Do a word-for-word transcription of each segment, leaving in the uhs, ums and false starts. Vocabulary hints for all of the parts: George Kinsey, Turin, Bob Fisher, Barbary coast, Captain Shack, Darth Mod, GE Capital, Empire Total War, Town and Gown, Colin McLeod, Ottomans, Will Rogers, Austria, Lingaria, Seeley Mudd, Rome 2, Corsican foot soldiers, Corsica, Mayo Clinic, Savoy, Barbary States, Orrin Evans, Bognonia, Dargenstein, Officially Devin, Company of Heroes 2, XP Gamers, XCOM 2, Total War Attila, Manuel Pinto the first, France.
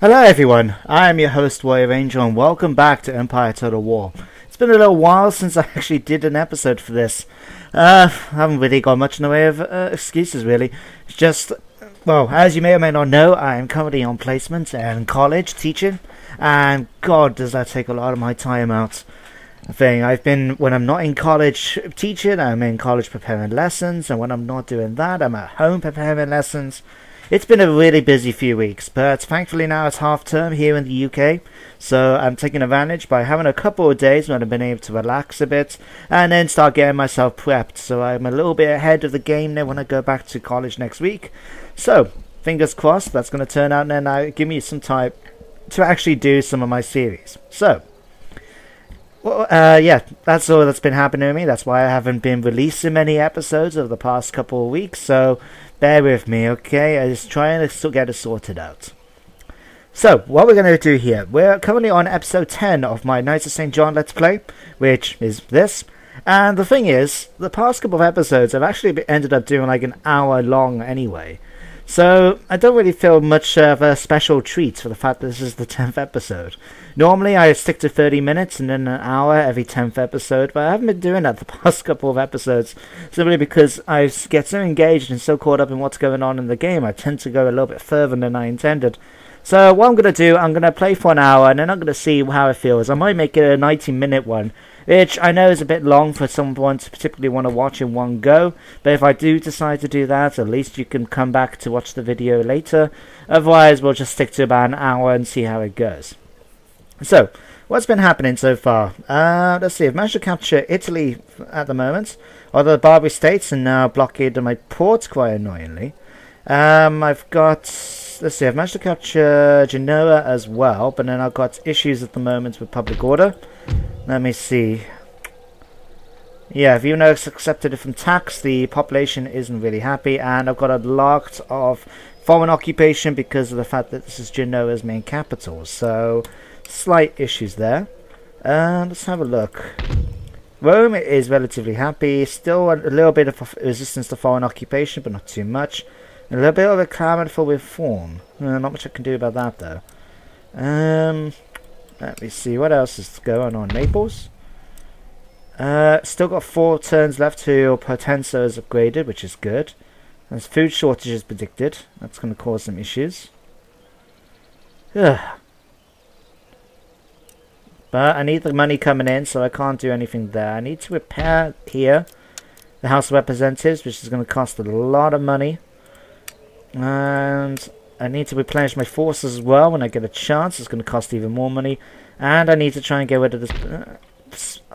Hello everyone, I am your host Warrior Angel and welcome back to Empire Total War. It's been a little while since I actually did an episode for this. Uh, I haven't really got much in the way of uh, excuses really. It's just, well, as you may or may not know, I am currently on placement and college teaching. And god does that take a lot of my time out. Thing I've been, when I'm not in college teaching, I'm in college preparing lessons. And when I'm not doing that, I'm at home preparing lessons. It's been a really busy few weeks, but thankfully now it's half term here in the U K, so I'm taking advantage by having a couple of days when I've been able to relax a bit and then start getting myself prepped, so I'm a little bit ahead of the game now when I go back to college next week. So fingers crossed that's going to turn out and then I, give me some time to actually do some of my series. So well, uh, yeah, that's all that's been happening to me. That's why I haven't been releasing many episodes over the past couple of weeks, so bear with me, okay? I'm just trying to get it sorted out. So, what we're going to do here, we're currently on episode ten of my Knights of Saint John Let's Play, which is this. And the thing is, the past couple of episodes I've actually ended up doing like an hour long anyway. So, I don't really feel much of a special treat for the fact that this is the tenth episode. Normally, I stick to thirty minutes and then an hour every tenth episode, but I haven't been doing that the past couple of episodes, simply because I get so engaged and so caught up in what's going on in the game, I tend to go a little bit further than I intended. So, what I'm going to do, I'm going to play for an hour, and then I'm going to see how it feels. I might make it a ninety minute one, which I know is a bit long for someone to particularly want to watch in one go. But if I do decide to do that, at least you can come back to watch the video later. Otherwise, we'll just stick to about an hour and see how it goes. So, what's been happening so far? Uh, let's see, I've managed to capture Italy at the moment. Although the Barbary States are now blockaded my port, quite annoyingly. Um, I've got... Let's see, I've managed to capture Genoa as well, but then I've got issues at the moment with public order. Let me see. Yeah, if you notice, accepted it from tax, the population isn't really happy, and I've got a lot of foreign occupation because of the fact that this is Genoa's main capital, so slight issues there. Uh, let's have a look. Rome is relatively happy, still a little bit of resistance to foreign occupation, but not too much. A little bit of a clamor for reform. Uh, not much I can do about that, though. Um, let me see. What else is going on? Naples? Uh, still got four turns left till Potenza is upgraded, which is good. There's food shortages predicted. That's going to cause some issues. Ugh. But I need the money coming in, so I can't do anything there. I need to repair here the House of Representatives, which is going to cost a lot of money. And I need to replenish my forces as well when I get a chance. It's going to cost even more money. And I need to try and get rid of this uh,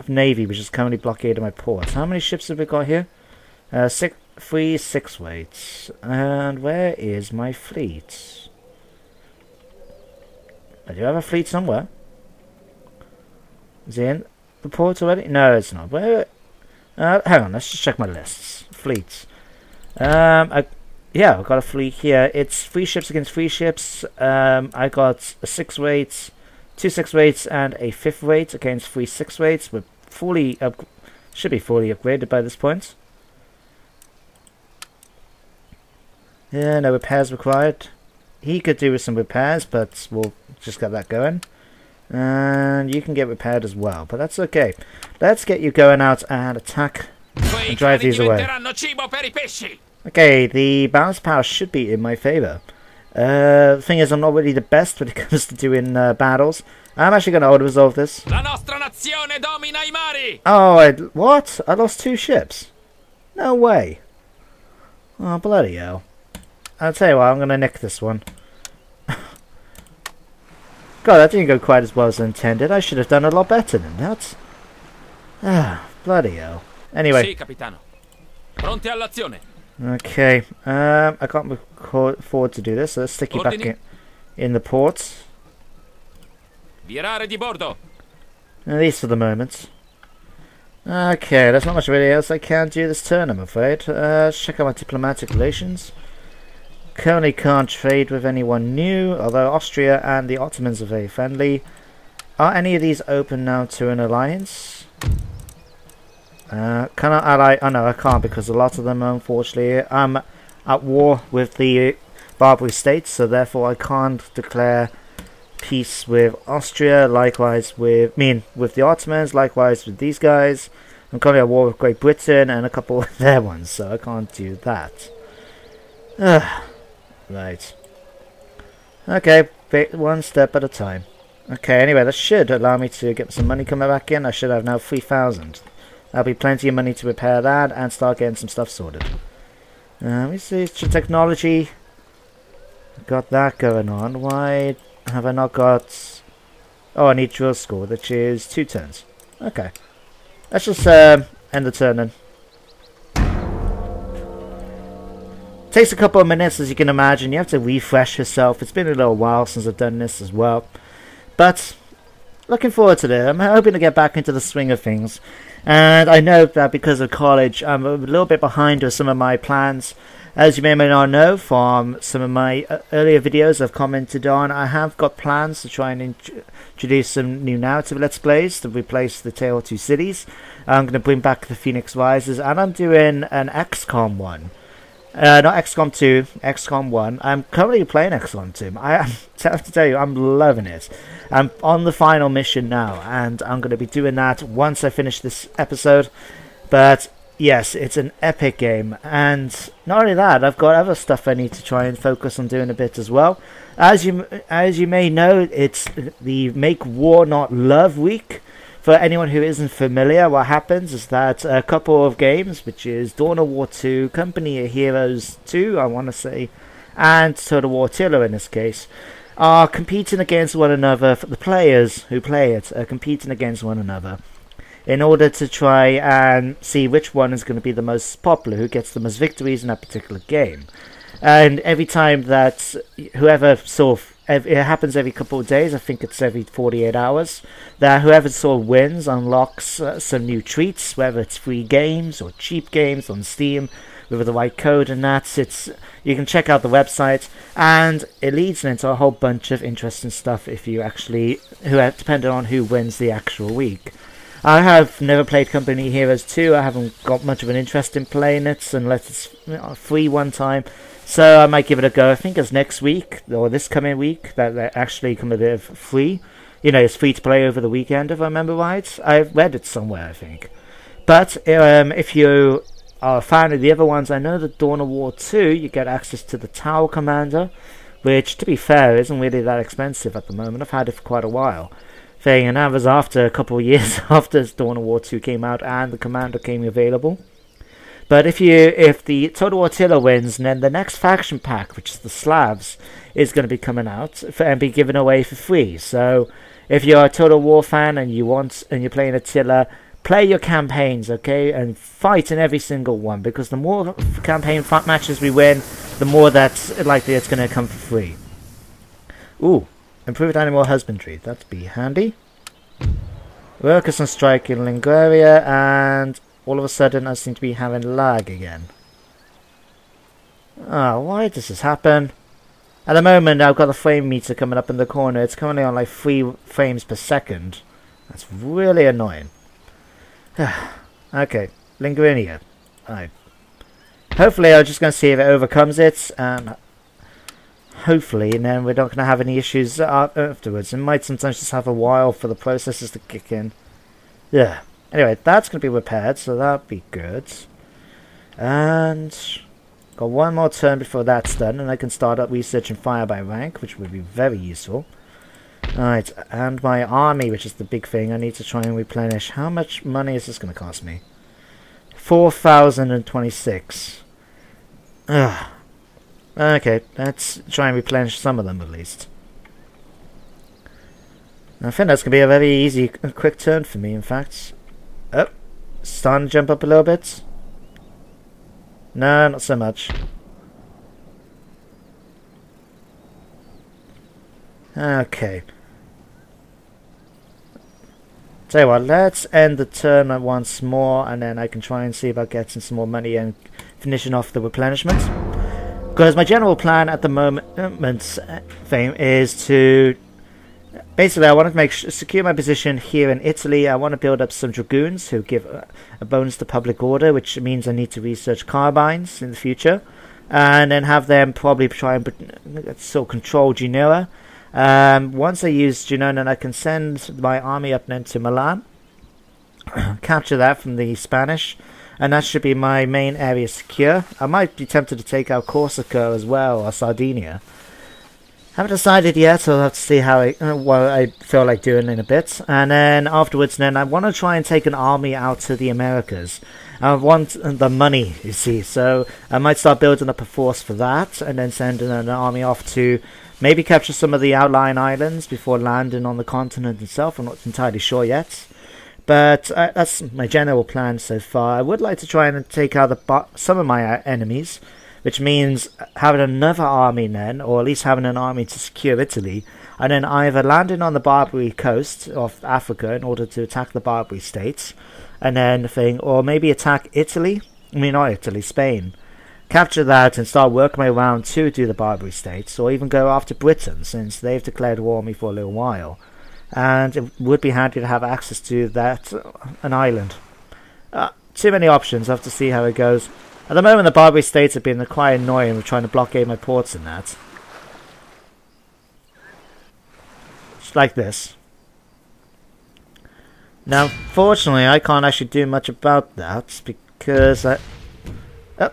navy, which is currently blockaded my ports. How many ships have we got here? Uh, six, three six weights. And where is my fleet? I do have a fleet somewhere. Is it in the port already? No, it's not. Where? Uh, hang on, let's just check my lists. Fleets. Um, I... Yeah, I've got a fleet here. It's three ships against three ships. Um, I got a six weights, two six weights, and a fifth weight against three six weights. We're fully up, should be fully upgraded by this point. Yeah, no repairs required. He could do with some repairs, but we'll just get that going. And you can get repaired as well, but that's okay. Let's get you going out and attack and drive these away. Okay, the balance power should be in my favour. Uh, the thing is, I'm not really the best when it comes to doing uh, battles. I'm actually going to auto-resolve this. La nostra nazione domina I mari. Oh, I, what? I lost two ships? No way. Oh, bloody hell. I'll tell you what, I'm going to nick this one. God, that didn't go quite as well as I intended. I should have done a lot better than that. Ah, bloody hell. Anyway. Sì, capitano. Pronti all'azione. Okay, um, I can't afford to do this, so let's stick you Ordini. back in, in the ports. Virare di bordo. At least for the moment. Okay, there's not much really else I can do this turn, I'm afraid. Uh, let's check out my diplomatic relations. Currently can't trade with anyone new, although Austria and the Ottomans are very friendly. Are any of these open now to an alliance? Uh, can I ally? Oh no, I can't because a lot of them, unfortunately, I'm at war with the Barbary States, so therefore I can't declare peace with Austria, likewise with, I mean, with the Ottomans, likewise with these guys. I'm currently at war with Great Britain and a couple of their ones, so I can't do that. Ugh. Right. Okay, one step at a time. Okay, anyway, that should allow me to get some money coming back in. I should have now three thousand. That'll be plenty of money to repair that and start getting some stuff sorted. Uh, let me see, technology. Got that going on. Why have I not got... Oh, I need drill score, which is two turns. Okay. Let's just um, end the turn then. Takes a couple of minutes, as you can imagine. You have to refresh yourself. It's been a little while since I've done this as well. But, looking forward to it. I'm hoping to get back into the swing of things. And I know that because of college, I'm a little bit behind with some of my plans. As you may or may not know from some of my earlier videos I've commented on, I have got plans to try and introduce some new narrative Let's Plays to replace the Tale of Two Cities. I'm going to bring back the Phoenix Rises, and I'm doing an X COM one. Uh, not X COM two, X COM one. I'm currently playing X COM two. I have to tell you, I'm loving it. I'm on the final mission now, and I'm going to be doing that once I finish this episode. But yes, it's an epic game, and not only that, I've got other stuff I need to try and focus on doing a bit as well. As you as you may know, it's the Make War Not Love Week. For anyone who isn't familiar, what happens is that a couple of games, which is Dawn of War two, Company of Heroes two, I want to say, and Total War Attila in this case, are competing against one another. The players who play it are competing against one another in order to try and see which one is going to be the most popular, who gets the most victories in that particular game. And every time that whoever sort of, it happens every couple of days, I think it's every forty-eight hours, that whoever sort of wins unlocks uh, some new treats, whether it's free games or cheap games on Steam, with the right code and that. It's, you can check out the website, and it leads into a whole bunch of interesting stuff if you actually, who depending on who wins the actual week. I have never played Company Heroes two, I haven't got much of an interest in playing it unless it's free one time. So I might give it a go. I think it's next week, or this coming week, that they actually come a bit free. You know, it's free to play over the weekend, if I remember right. I've read it somewhere, I think. But um, if you are a fan of the other ones, I know that Dawn of War two, you get access to the Tower Commander, which, to be fair, isn't really that expensive at the moment. I've had it for quite a while. Thing, and that was after a couple of years after Dawn of War two came out and the Commander came available. But if you if the Total War Attila wins, then the next faction pack, which is the Slavs, is going to be coming out for, and be given away for free. So if you're a Total War fan and you want and you're playing Attila, play your campaigns, okay, and fight in every single one, because the more campaign matches we win, the more that's likely it's going to come for free. Ooh, improved animal husbandry, that'd be handy. Workers on strike in Linguaria, and all of a sudden I seem to be having lag again. Ah, oh, why does this happen? At the moment I've got the frame meter coming up in the corner. It's currently on like three frames per second. That's really annoying. Okay, Linguinia. Alright. Hopefully I'm just going to see if it overcomes it, and hopefully, and then we're not going to have any issues afterwards. It might sometimes just have a while for the processes to kick in. Yeah. Anyway, that's going to be repaired, so that'll be good. And got one more turn before that's done, and I can start up researching fire by rank, which would be very useful. Alright, and my army, which is the big thing, I need to try and replenish. How much money is this going to cost me? four thousand twenty-six. Ugh. Okay, let's try and replenish some of them at least. I think that's going to be a very easy, quick turn for me, in fact. Oh, starting to jump up a little bit. No, not so much. Okay. Tell you what, let's end the turn once more, and then I can try and see about getting some more money and finishing off the replenishment. Because my general plan at the moment thing is to... Basically, I want to make secure my position here in Italy. I want to build up some dragoons who give a bonus to public order, which means I need to research carbines in the future, and then have them probably try and sort of control Genoa. Um, once I use Genoa, I can send my army up now to Milan, capture that from the Spanish, and that should be my main area secure. I might be tempted to take out Corsica as well, or Sardinia. Haven't decided yet, so I'll have to see how I, uh, what I feel like doing in a bit. And then afterwards, then I want to try and take an army out to the Americas. I want the money, you see, so I might start building up a force for that, and then sending an army off to maybe capture some of the outlying islands before landing on the continent itself. I'm not entirely sure yet, but uh, that's my general plan so far. I would like to try and take out the, some of my uh, enemies, which means having another army then, or at least having an army to secure Italy, and then either landing on the Barbary coast of Africa in order to attack the Barbary States, and then thing, or maybe attack Italy, I mean not Italy, Spain, capture that and start working my way around to do the Barbary States, or even go after Britain, since they've declared war on me for a little while, and it would be handy to have access to that, an island. Uh, too many options, I'll have to see how it goes. At the moment, the Barbary States have been quite annoying with trying to blockade my ports and that. Just like this. Now, fortunately, I can't actually do much about that because I... Oh,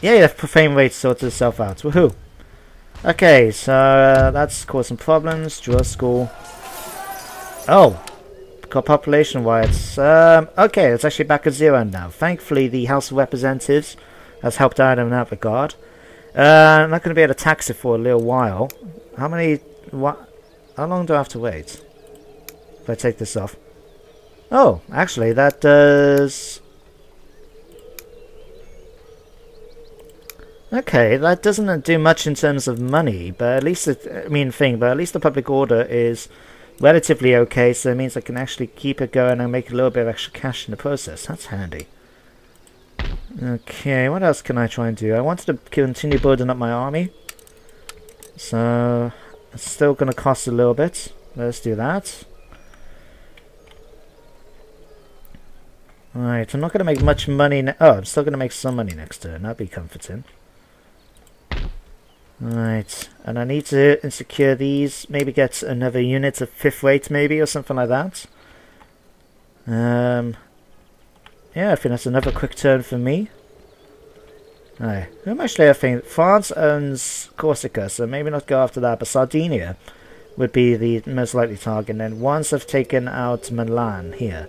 yeah, the profane rate sorted itself out. Woohoo! Okay, so uh, that's caused some problems. Drill school. Oh! Population riots. Um, okay, it's actually back at zero now. Thankfully, the House of Representatives has helped out in that regard. Uh, I'm not going to be able to tax it for a little while. How many... What? How long do I have to wait? If I take this off. Oh, actually, that does... Okay, that doesn't do much in terms of money, but at least it... I mean, thing, but at least the public order is... relatively okay, so it means I can actually keep it going and make a little bit of extra cash in the process. That's handy. Okay, what else can I try and do? I wanted to continue building up my army, so it's still going to cost a little bit. Let's do that. Alright, I'm not going to make much money now. Oh, I'm still going to make some money next turn. That'd be comforting. Right, and I need to secure these, maybe get another unit of fifth rate maybe, or something like that. Um, yeah, I think that's another quick turn for me. Alright, who actually I think France owns Corsica, so maybe not go after that, but Sardinia would be the most likely target, and then once I've taken out Milan here.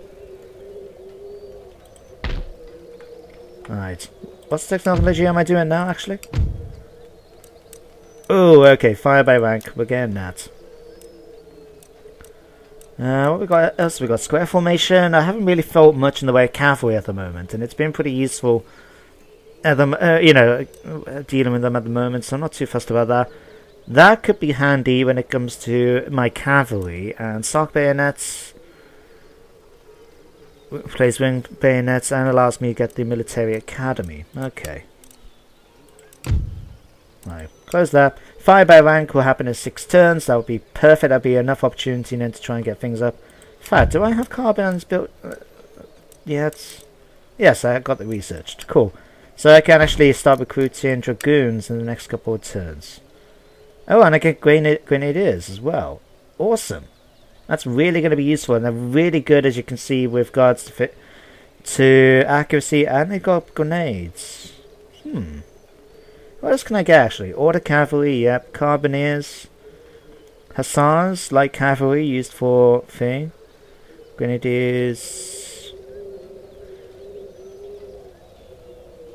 Alright, what's the technology am I doing now actually? Oh, okay, fire by rank. We're getting that. Uh, what we got else? We got square formation. I haven't really felt much in the way of cavalry at the moment, and it's been pretty useful. At the, uh, you know, dealing with them at the moment, so I'm not too fussed about that. That could be handy when it comes to my cavalry and sock bayonets. Plays wing bayonets and allows me to get the military academy. Okay. Right. Close that. Fire by rank will happen in six turns. That would be perfect. That'd be enough opportunity then to try and get things up. In fact, do I have carbons built? Uh, yeah, it's... Yes, I got the researched. Cool. So I can actually start recruiting dragoons in the next couple of turns. Oh, and I get grenad grenadiers as well. Awesome. That's really going to be useful, and they're really good, as you can see, with regards to fit to accuracy, and they got grenades. Hmm. What else can I get actually? Order cavalry, yep. Carbineers. Hussars, light cavalry used for thing. Grenadiers.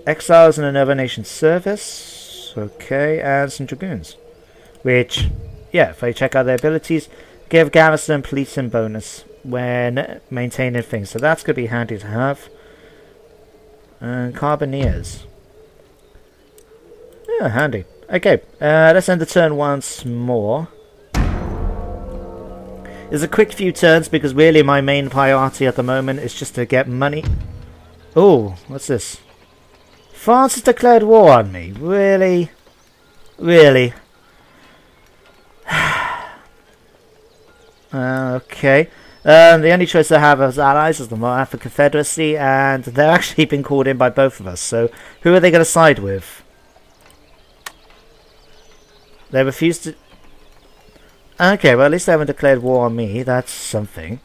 Exiles in another nation's service. Okay, and some dragoons. Which, yeah, if I check out their abilities, give garrison policing bonus when maintaining things. So that's going to be handy to have. And carbineers. Oh, handy. Okay, uh, let's end the turn once more. It's a quick few turns because really my main priority at the moment is just to get money. Oh, what's this? France has declared war on me. Really? Really? Okay. Um, the only choice I have as allies is the Morocco Confederacy, and they've actually been called in by both of us, so who are they going to side with? They refused to... Okay, well, at least they haven't declared war on me. That's something.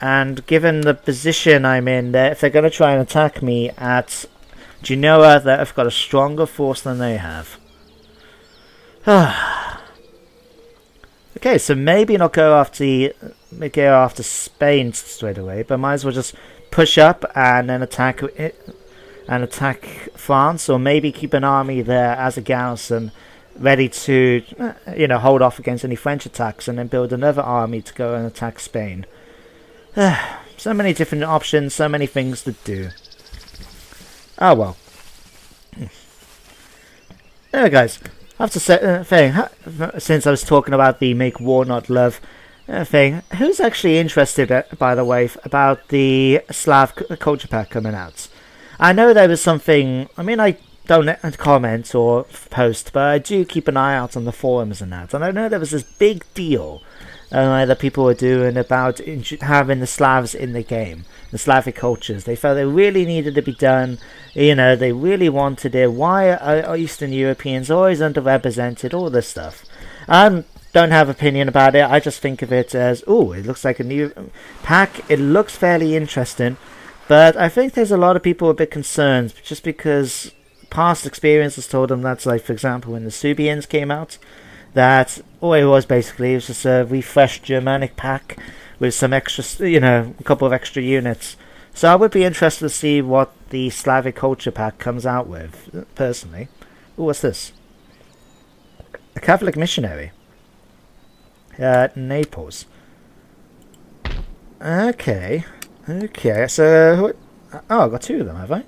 And given the position I'm in there, if they're going to try and attack me at Genoa, they've got a stronger force than they have. Okay, so maybe not go after, go after Spain straight away, but might as well just push up and then attack it, and attack France, or maybe keep an army there as a garrison, ready to, you know, hold off against any French attacks, and then build another army to go and attack Spain. So many different options, so many things to do. Oh well. Anyway, guys, I have to say, uh, thing, since I was talking about the Make War Not Love uh, thing, who's actually interested, uh, by the way, about the Slav culture pack coming out? I know there was something, I mean, I don't comment or post, but I do keep an eye out on the forums and that, and I know there was this big deal uh, that people were doing about having the Slavs in the game, the Slavic cultures. They felt they really needed to be done, you know, they really wanted it. Why are Eastern Europeans always underrepresented, all this stuff? I don't have an opinion about it, I just think of it as, oh, it looks like a new pack, it looks fairly interesting, but I think there's a lot of people a bit concerned, just because past experiences told them that's, like, for example, when the Subians came out, that all it was basically was just a refreshed Germanic pack with some extra, you know, a couple of extra units. So I would be interested to see what the Slavic culture pack comes out with, personally. Ooh, what's this? A Catholic missionary. Uh, Naples. Okay. Okay, so... Oh, I've got two of them, have I?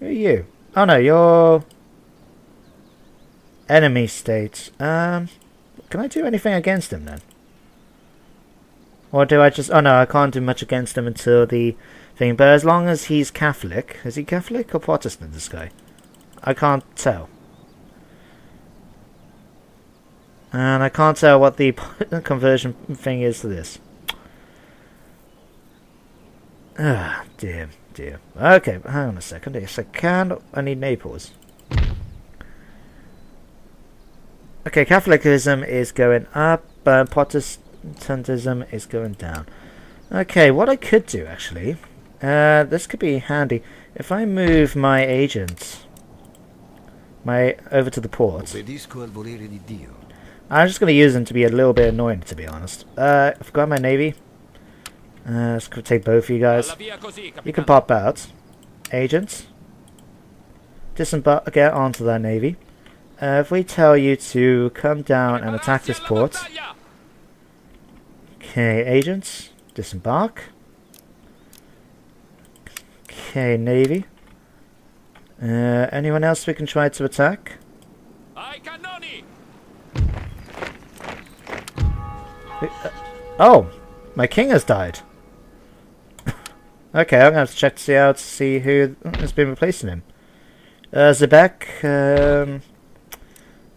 Who are you? Oh no, you're... Enemy states. Um, can I do anything against him then? Or do I just... Oh no, I can't do much against him until the thing. But as long as he's Catholic... Is he Catholic or Protestant, this guy? I can't tell. And I can't tell what the conversion thing is to this. Ah, dear, dear. Okay, hang on a second. Yes, I can. I need Naples. Okay, Catholicism is going up, uh, Protestantism is going down. Okay, what I could do, actually, uh, this could be handy. If I move my agents my, over to the port, I'm just going to use them to be a little bit annoying, to be honest. Uh, I've got my navy. Uh, let's take both of you guys. You can pop out. Agents. Disembark. Get onto that navy. Uh, if we tell you to come down and attack this port. Okay, agents. Disembark. Okay, navy. Uh, anyone else we can try to attack? Oh! My king has died. Okay, I'm going to have to check to see out to see who has been replacing him. Uh, Zebek, um,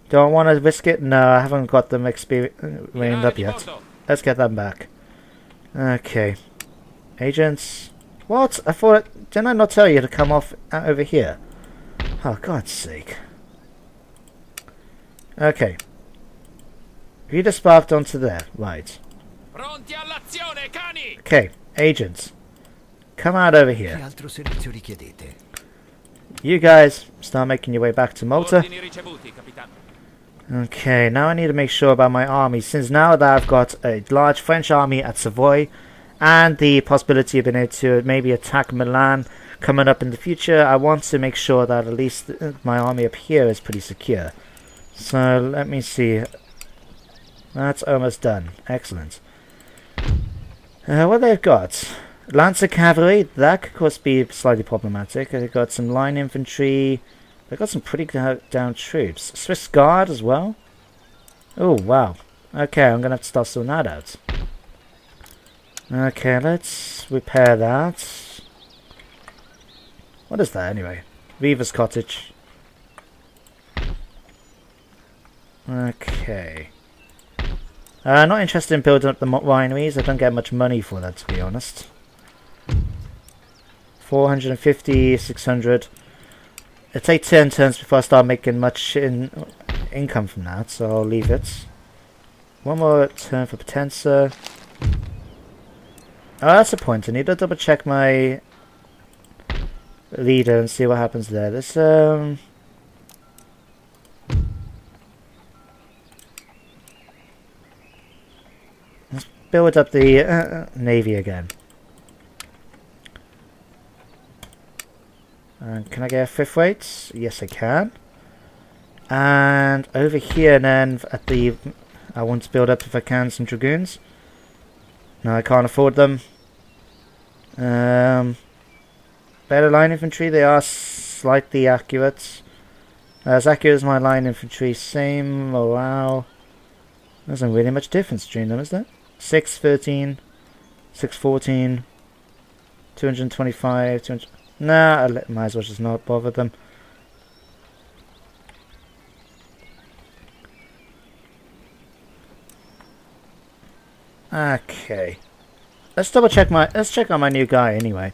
don't want to risk it? No, I haven't got them reined up yet. Let's get them back. Okay. Agents. What? I thought... Didn't I not tell you to come off out over here? Oh, God's sake. Okay. You just sparked onto there. Right. Okay, agents. Come out over here. You guys, start making your way back to Malta. Okay, now I need to make sure about my army, since now that I've got a large French army at Savoy, and the possibility of being able to maybe attack Milan coming up in the future, I want to make sure that at least my army up here is pretty secure. So, let me see. That's almost done. Excellent. Uh, what they've got? Lancer cavalry, that could of course be slightly problematic. They've got some line infantry. They've got some pretty down troops. Swiss guard as well. Oh wow. Okay, I'm gonna have to start sorting that out. Okay, let's repair that. What is that anyway? Reaver's cottage. Okay. Uh, not interested in building up the wineries. I don't get much money for that, to be honest. four hundred fifty, six hundred. It'll take ten turns before I start making much in income from that, so I'll leave it. One more turn for Potenza. Oh, that's a point. I need to double check my leader and see what happens there. This, um... let's build up the uh, navy again. And can I get a fifth rate? Yes, I can. And over here then, at the... I want to build up, if I can, some dragoons. No, I can't afford them. Um, better line infantry, they are slightly accurate. As accurate as my line infantry, same morale. There isn't really much difference between them, is there? six thirteen, six fourteen, two hundred twenty-five, two hundred... Nah, I might as well just not bother them. Okay, let's double check my. Let's check on my new guy anyway.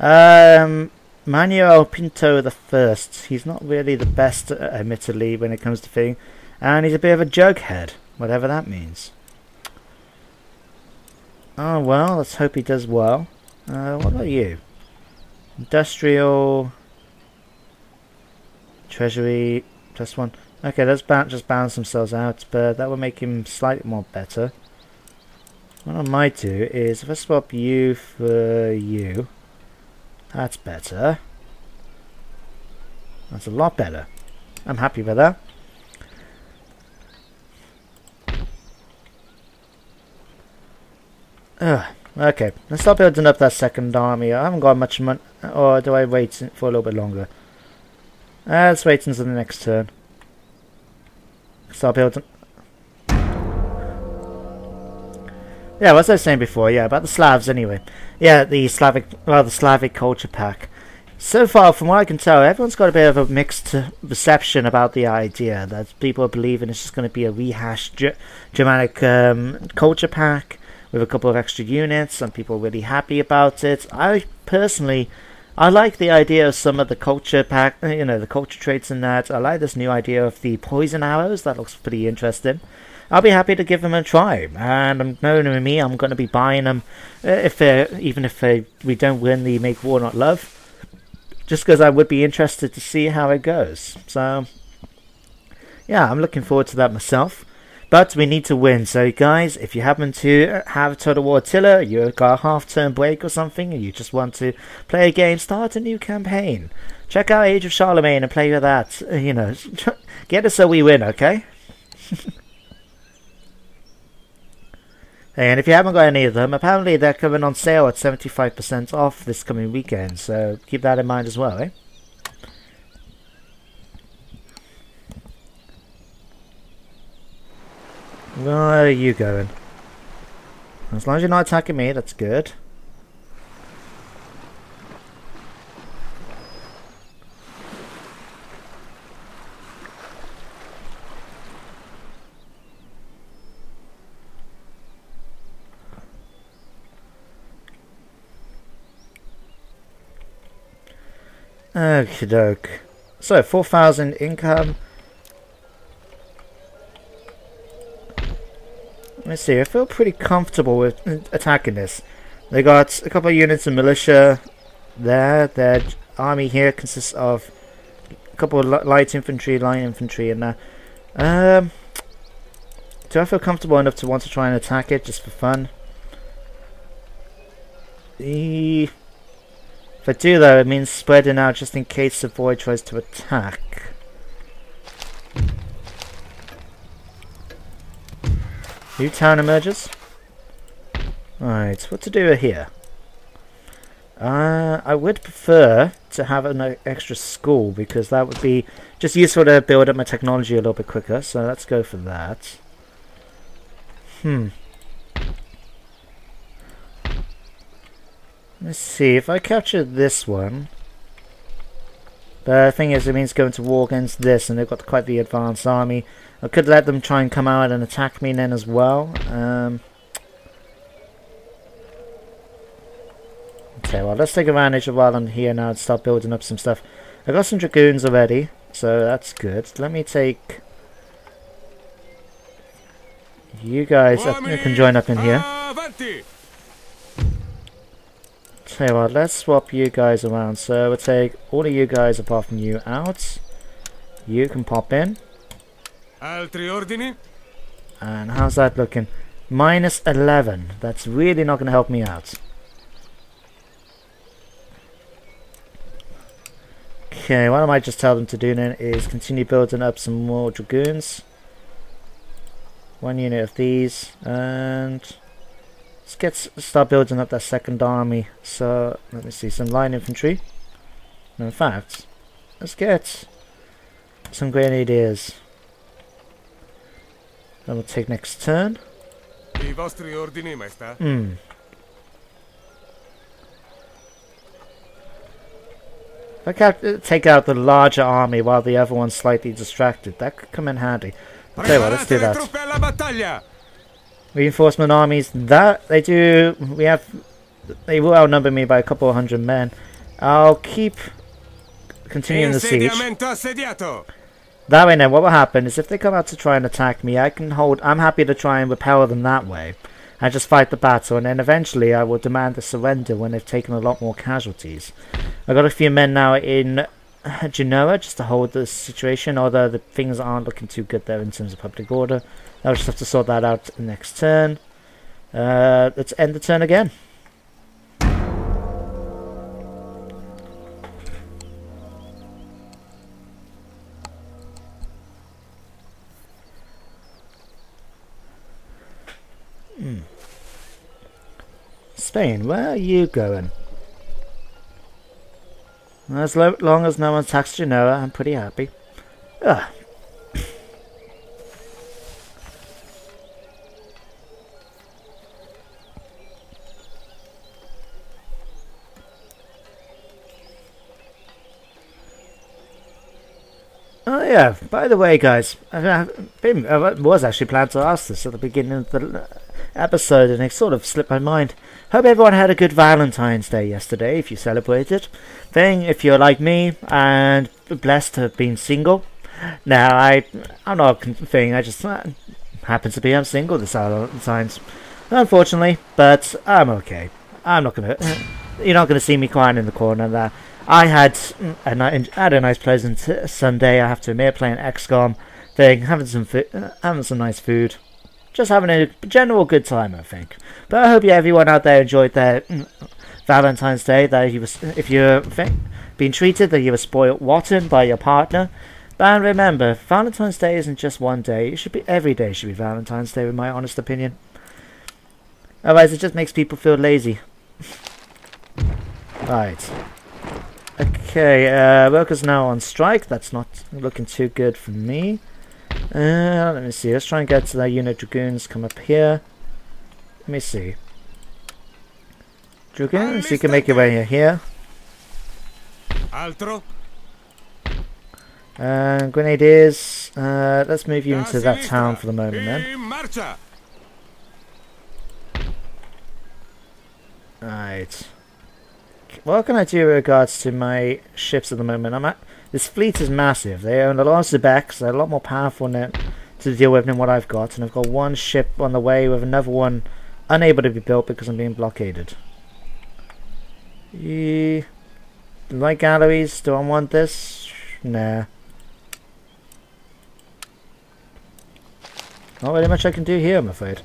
Um, Manuel Pinto the First. He's not really the best, uh, admittedly, when it comes to thing, and he's a bit of a jughead, whatever that means. Oh well, let's hope he does well. Uh, what about you? Industrial, treasury, plus one. Okay, let's ba just balance themselves out, but that will make him slightly more better. What I might do is, if I swap you for you, that's better. That's a lot better. I'm happy with that. Ugh. Okay, let's start building up that second army. I haven't got much money, or do I wait for a little bit longer? Uh, let's wait until the next turn. Start building... Yeah, as I was saying before, yeah, about the Slavs anyway. Yeah, the Slavic, well, the Slavic culture pack. So far, from what I can tell, everyone's got a bit of a mixed reception about the idea that people are believing it's just going to be a rehashed G Germanic um, culture pack with a couple of extra units. Some people are really happy about it. I personally, I like the idea of some of the culture pack, you know, the culture traits in that. I like this new idea of the poison arrows. That looks pretty interesting. I'll be happy to give them a try, and I'm knowing me, I'm going to be buying them, if even if they, we don't win the Make War Not Love, just because I would be interested to see how it goes. So, yeah, I'm looking forward to that myself. But we need to win, so guys, if you happen to have Total War Attila, you've got a half-turn break or something, and you just want to play a game, start a new campaign. Check out Age of Charlemagne and play with that. You know, get us so we win, okay? And if you haven't got any of them, apparently they're coming on sale at seventy-five percent off this coming weekend, so keep that in mind as well, eh? Where are you going? As long as you're not attacking me, that's good. Okie doke. So, four thousand income. Let's see, I feel pretty comfortable with attacking this. They got a couple of units of militia there. Their army here consists of a couple of light infantry, line infantry in there. Um, do I feel comfortable enough to want to try and attack it just for fun? The... If I do though, it means spreading out just in case Savoy tries to attack. New town emerges. Alright, what to do here? Uh, I would prefer to have an extra school because that would be just useful to build up my technology a little bit quicker, so let's go for that. Hmm. Let's see, if I capture this one... But the thing is, it means going to war against this, and they've got quite the advanced army. I could let them try and come out and attack me then as well. Um, okay, well, let's take advantage of while I'm here now and start building up some stuff. I've got some dragoons already, so that's good. Let me take... You guys up, you can join up in here. Tell you what, let's swap you guys around. So we'll take all of you guys apart from you out. You can pop in. And how's that looking? minus eleven. That's really not going to help me out. Okay, what I might just tell them to do then is continue building up some more dragoons. One unit of these, and let's get start building up that second army. So let me see, some line infantry. And in fact, let's get some grenadiers. That will take next turn. Hmm. If I can take out the larger army while the other one's slightly distracted, that could come in handy. I'll tell you what, let's do that. Reinforcement armies, that they do, we have, they will outnumber me by a couple of hundred men. I'll keep continuing the siege. That way now, what will happen is if they come out to try and attack me, I can hold, I'm happy to try and repel them that way. I just fight the battle, and then eventually I will demand a surrender when they've taken a lot more casualties. I've got a few men now in Genoa just to hold the situation, although the things aren't looking too good there in terms of public order. I'll just have to sort that out next turn. Uh, let's end the turn again. Hmm. Spain, where are you going? As lo long as no one attacks Genoa, I'm pretty happy. Ugh. Oh yeah, by the way guys, I, been, I was actually planning to ask this at the beginning of the episode and it sort of slipped my mind. Hope everyone had a good Valentine's Day yesterday if you celebrated. Then if you're like me and blessed to have been single. Now I, I'm not a thing, I just uh, happen to be I'm single this Valentine's. Unfortunately, but I'm okay. I'm not gonna, you're not gonna see me crying in the corner there. I had a, nice, had a nice pleasant Sunday, I have to admit, playing X COM thing, having some, uh, having some nice food. Just having a general good time, I think. But I hope yeah, everyone out there enjoyed their Valentine's Day, that you was, if you're being treated, that you were spoiled rotten by your partner. And remember, Valentine's Day isn't just one day, it should be every day should be Valentine's Day, in my honest opinion. Otherwise it just makes people feel lazy. Right. Okay, uh, workers now on strike. That's not looking too good for me. Uh, let me see. Let's try and get to that unit. Dragoons come up here. Let me see. Dragoons, you can make your way here. Altro. Uh, grenadiers. Uh, let's move you into that town for the moment then. Right. What can I do in regards to my ships at the moment? I'm at, this fleet is massive. They own a lot of Zebeks. They're a lot more powerful than, to deal with than what I've got. And I've got one ship on the way with another one unable to be built because I'm being blockaded. Yeah. Light galleries. Do I want this? Nah. Not really much I can do here, I'm afraid.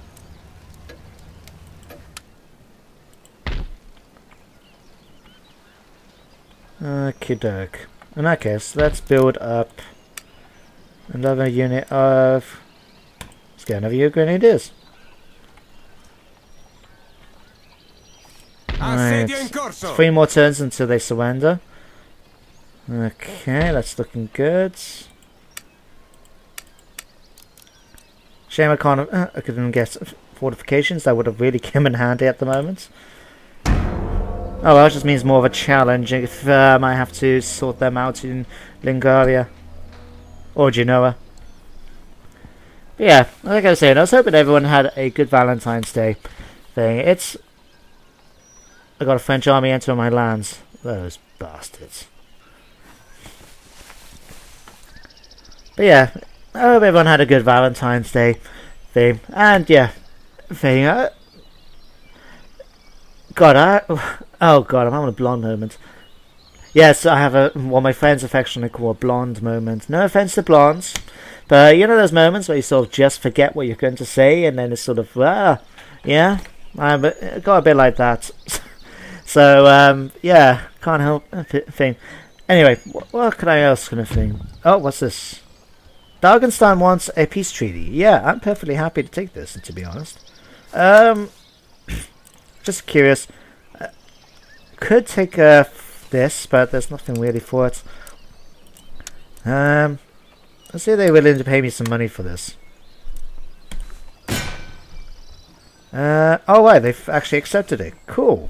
Okie doke. In that case, let's build up another unit of. Let's get another unit of grenadiers. Right. Three more turns until they surrender. Okay, that's looking good. Shame I can't. Uh, I couldn't get fortifications. That would have really come in handy at the moment. Oh, well, that just means more of a challenge if um, I have to sort them out in Lingaria or Genoa. But yeah, like I was saying, I was hoping everyone had a good Valentine's Day thing. It's... I got a French army entering my lands. Those bastards. But yeah, I hope everyone had a good Valentine's Day. thing. And yeah, thing. Uh, God, I, oh God, I'm having a blonde moment. Yes, I have a, what my friends affectionately call a blonde moment. No offense to blondes, but you know those moments where you sort of just forget what you're going to say, and then it's sort of, ah, yeah, I got a bit like that. So, um, yeah, can't help a thing. Anyway, wh what can I else kind of thing? Oh, what's this? Dargenstein wants a peace treaty. Yeah, I'm perfectly happy to take this, to be honest. Um... Just curious, uh, could take uh, this, but there's nothing really for it. Um, let's see if they're willing to pay me some money for this. Uh, oh right, they've actually accepted it. Cool.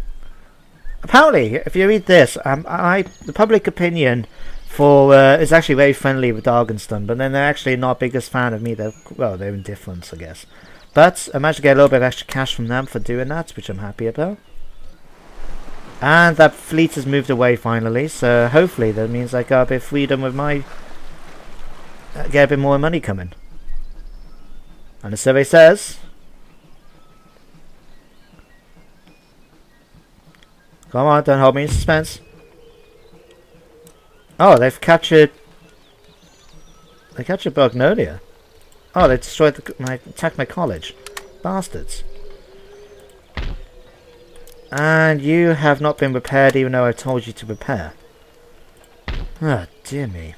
Apparently, if you read this, um, I the public opinion for uh, is actually very friendly with Dargenstein, but then they're actually not biggest fan of me. They're well, they're indifferent, I guess. But I managed to get a little bit of extra cash from them for doing that, which I'm happy about. And that fleet has moved away finally, so hopefully that means I got a bit of freedom with my... get a bit more money coming. And the survey says... Come on, don't hold me in suspense. Oh, they've captured... They captured Bognonia. Oh, they destroyed the, my attacked my college, bastards! And you have not been repaired, even though I told you to repair. Ah, oh, dear me.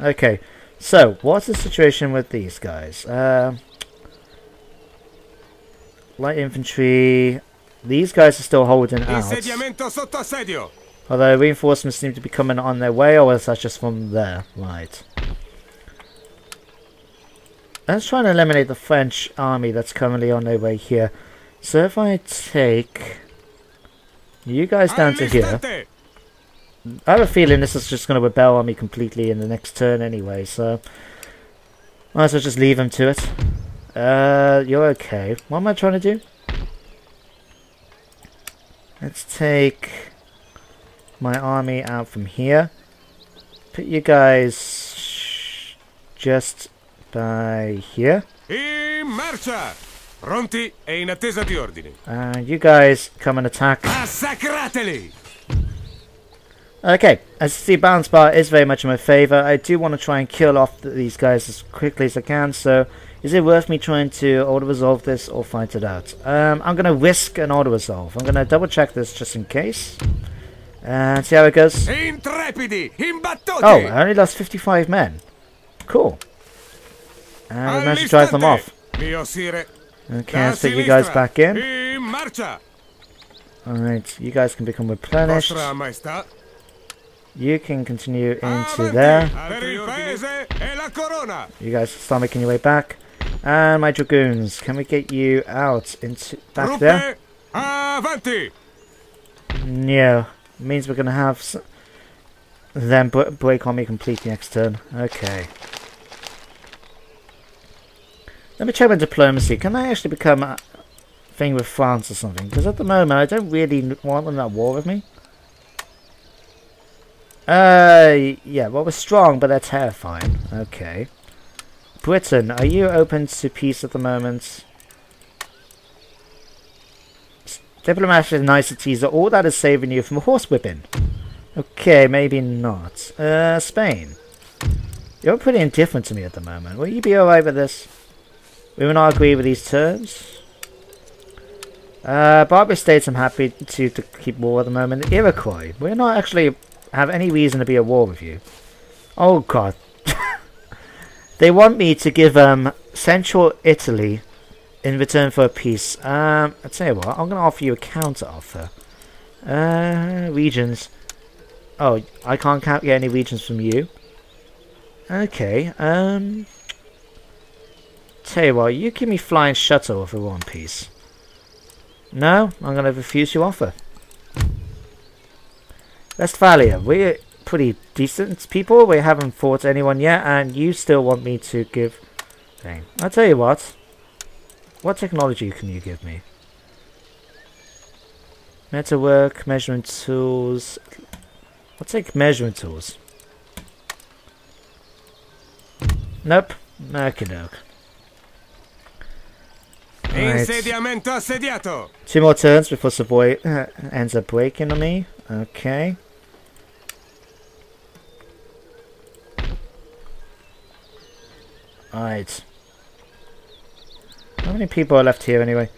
Okay, so what's the situation with these guys? Uh, light infantry. These guys are still holding out. Although reinforcements seem to be coming on their way, or is that just from there? Right. Let's try and eliminate the French army that's currently on their way here. So if I take you guys down to here, I have a feeling this is just going to rebel on me completely in the next turn anyway, so might as well just leave them to it. Uh, you're okay. What am I trying to do? Let's take my army out from here. Put you guys just... by here. In marcia. Pronti e in attesa di ordine. And you guys come and attack. Massacrateli. Okay, as you see, balance bar is very much in my favor. I do want to try and kill off these guys as quickly as I can, so is it worth me trying to auto resolve this or fight it out? Um, I'm going to risk an auto resolve. I'm going to double check this just in case. And see how it goes. Intrepidi, imbattuti. Oh, I only lost fifty-five men. Cool. And I managed to drive them off. Okay, let's take you guys back in. Alright, you guys can become replenished. You can continue into there. You guys start making your way back. And my dragoons, can we get you out into back there? No. It means we're going to have s them break on me completely next turn. Okay. Let me check my diplomacy. Can I actually become a thing with France or something? Because at the moment, I don't really want them at war with me. Uh, yeah, well, we're strong, but they're terrifying. Okay. Britain, are you open to peace at the moment? Diplomatic niceties are all that is saving you from a horsewhipping. Okay, maybe not. Uh, Spain. You're pretty indifferent to me at the moment. Will you be alright with this? We will not agree with these terms. Uh, Barbary States, I'm happy to, to keep war at the moment. The Iroquois, we're not actually have any reason to be at war with you. Oh God. They want me to give um, Central Italy in return for a peace. Um, I'll tell you what, I'm going to offer you a counter offer. Uh, regions. Oh, I can't get any regions from you. Okay, um... tell you what, you give me flying shuttle for one piece. No, I'm going to refuse your offer. Westphalia, we're pretty decent people. We haven't fought anyone yet, and you still want me to give... Dang. I'll tell you what. What technology can you give me? Metalwork, measurement tools... I'll take measurement tools. Nope. Okie doke. Right. Two more turns before Savoy uh, ends up breaking on me. Okay. Alright. How many people are left here anyway?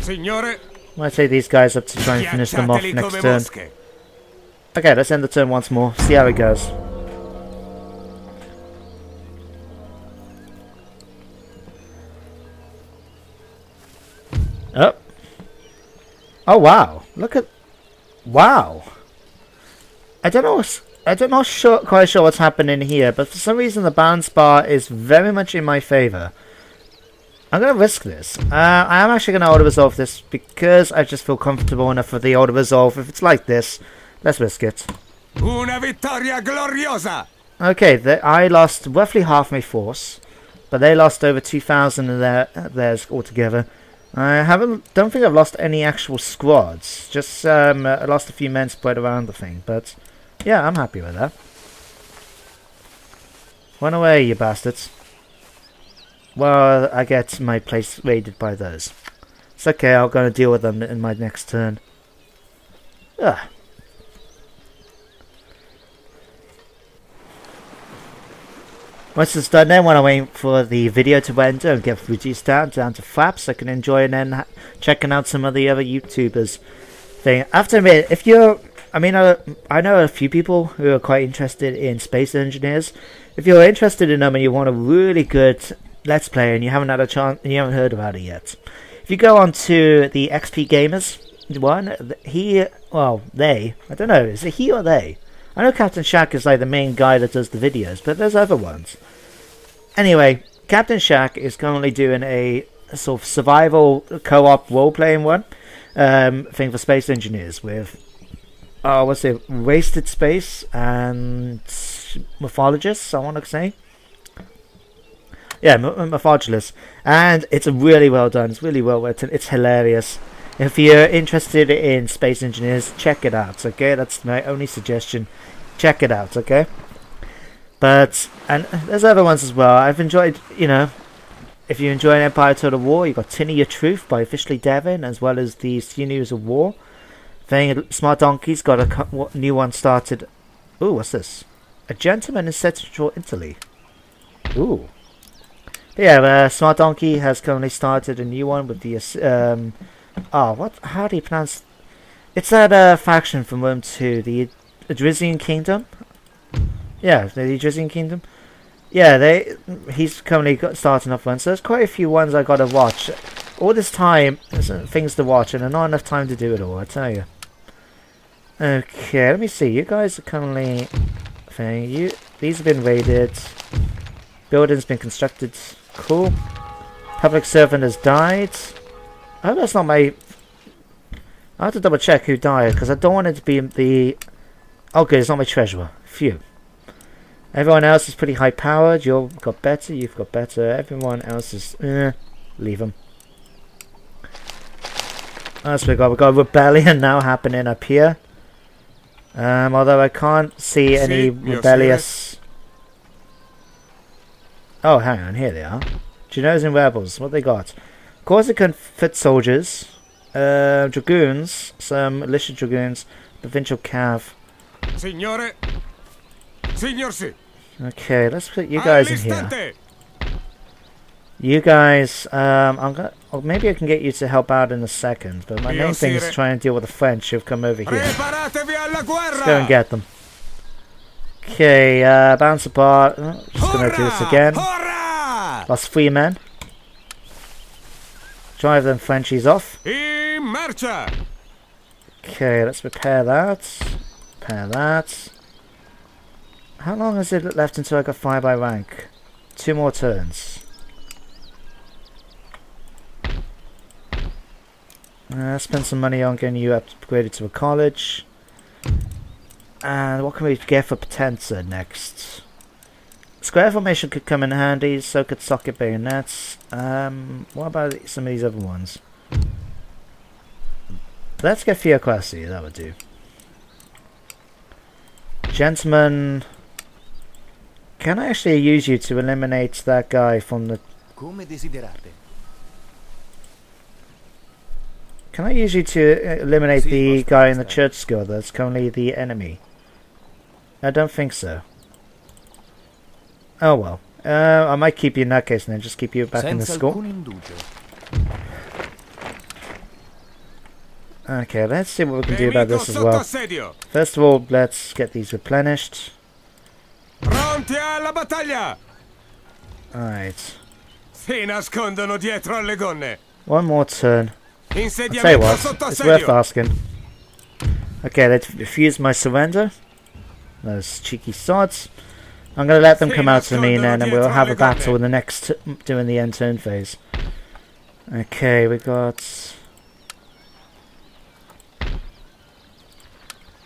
Signore. I'll take these guys up to try and finish them off next turn. Okay, let's end the turn once more. See how it goes. Oh. Oh wow! Look at, wow! I don't know. I don't know. Sure, quite sure what's happening here, but for some reason the balance bar is very much in my favor. I'm gonna risk this. Uh, I am actually gonna auto resolve this because I just feel comfortable enough for the auto resolve. If it's like this, let's risk it. Una vittoria gloriosa. Okay, the, I lost roughly half my force, but they lost over two thousand of their theirs altogether. I haven't. Don't think I've lost any actual squads. Just um, I lost a few men spread around the thing, but yeah, I'm happy with that. Run away, you bastards! Well, I get my place raided by those. It's okay. I'm gonna deal with them in my next turn. Ah. Once it's done, then when I wait for the video to end and get reduced down, down to flaps, I can enjoy and then checking out some of the other YouTubers thing. I have to admit, if you're, I mean, I, I know a few people who are quite interested in Space Engineers. If you're interested in them and you want a really good Let's Play and you haven't had a chance, and you haven't heard about it yet, if you go on to the X P Gamers one, he, well, they, I don't know, is it he or they? I know Captain Shack is like the main guy that does the videos, but there's other ones. Anyway, Captain Shack is currently doing a sort of survival co-op role-playing one um, thing for Space Engineers with, oh, what's it, Wasted Space and Mythologists, I want to say. Yeah, Mythologists. And it's really well done, it's really well written, it's hilarious. If you're interested in Space Engineers, check it out, okay? That's my only suggestion. Check it out, okay? But, and there's other ones as well. I've enjoyed, you know, if you enjoy Empire Total War, you've got Tinny Your Truth by Officially Devin, as well as the Sinews of War thing. Smart Donkey's got a new one started. Ooh, what's this? A Gentleman in Central Italy. Ooh. But yeah, uh, Smart Donkey has currently started a new one with the, um... Oh, what? How do you pronounce? It's that uh, faction from Rome two, the Idrisian Kingdom. Yeah, the Idrisian Kingdom. Yeah, they. He's currently got starting off one, so there's quite a few ones I gotta watch. All this time, there's things to watch, and not enough time to do it all. I tell you. Okay, let me see. You guys are currently. Thing you. These have been raided. Building's been constructed. Cool. Public servant has died. I hope that's not my... I have to double check who died, because I don't want it to be the... Oh good, it's not my treasurer. Phew. Everyone else is pretty high powered. You've got better, you've got better. Everyone else is... Eh, leave them. That's what we got. We've got a rebellion now happening up here. Um, although I can't see any rebellious... Oh, hang on. Here they are. Genoas and rebels. What they got? Corsican foot soldiers, uh, dragoons, some militia dragoons, provincial cav. Signore, Signor. Okay, let's put you guys in here. You guys, um, I'm gonna, or maybe I can get you to help out in a second, but my main thing is trying to deal with the French who've come over here. Let's go and get them. Okay, uh, bounce apart. Oh, just gonna do this again. Lost three men. Drive them Frenchies off. Okay, let's repair that. Repair that. How long is it left until I got five by rank? Two more turns. Uh, spend some money on getting you upgraded to a college. And what can we get for Potenza next? Square formation could come in handy, so could socket bayonets. Um, what about some of these other ones? Let's get theocracy, that would do. Gentlemen, can I actually use you to eliminate that guy from the... Can I use you to eliminate the guy in the church school that's currently the enemy? I don't think so. Oh well. Uh, I might keep you in that case and then just keep you back in the school. Okay, let's see what we can do about this as well. First of all, let's get these replenished. Alright. One more turn. I'll tell you what, it's worth asking. Okay, they refused my surrender. Those cheeky sods. I'm going to let them come out to me and then we'll have a battle in the next, during the end turn phase. Okay, we got...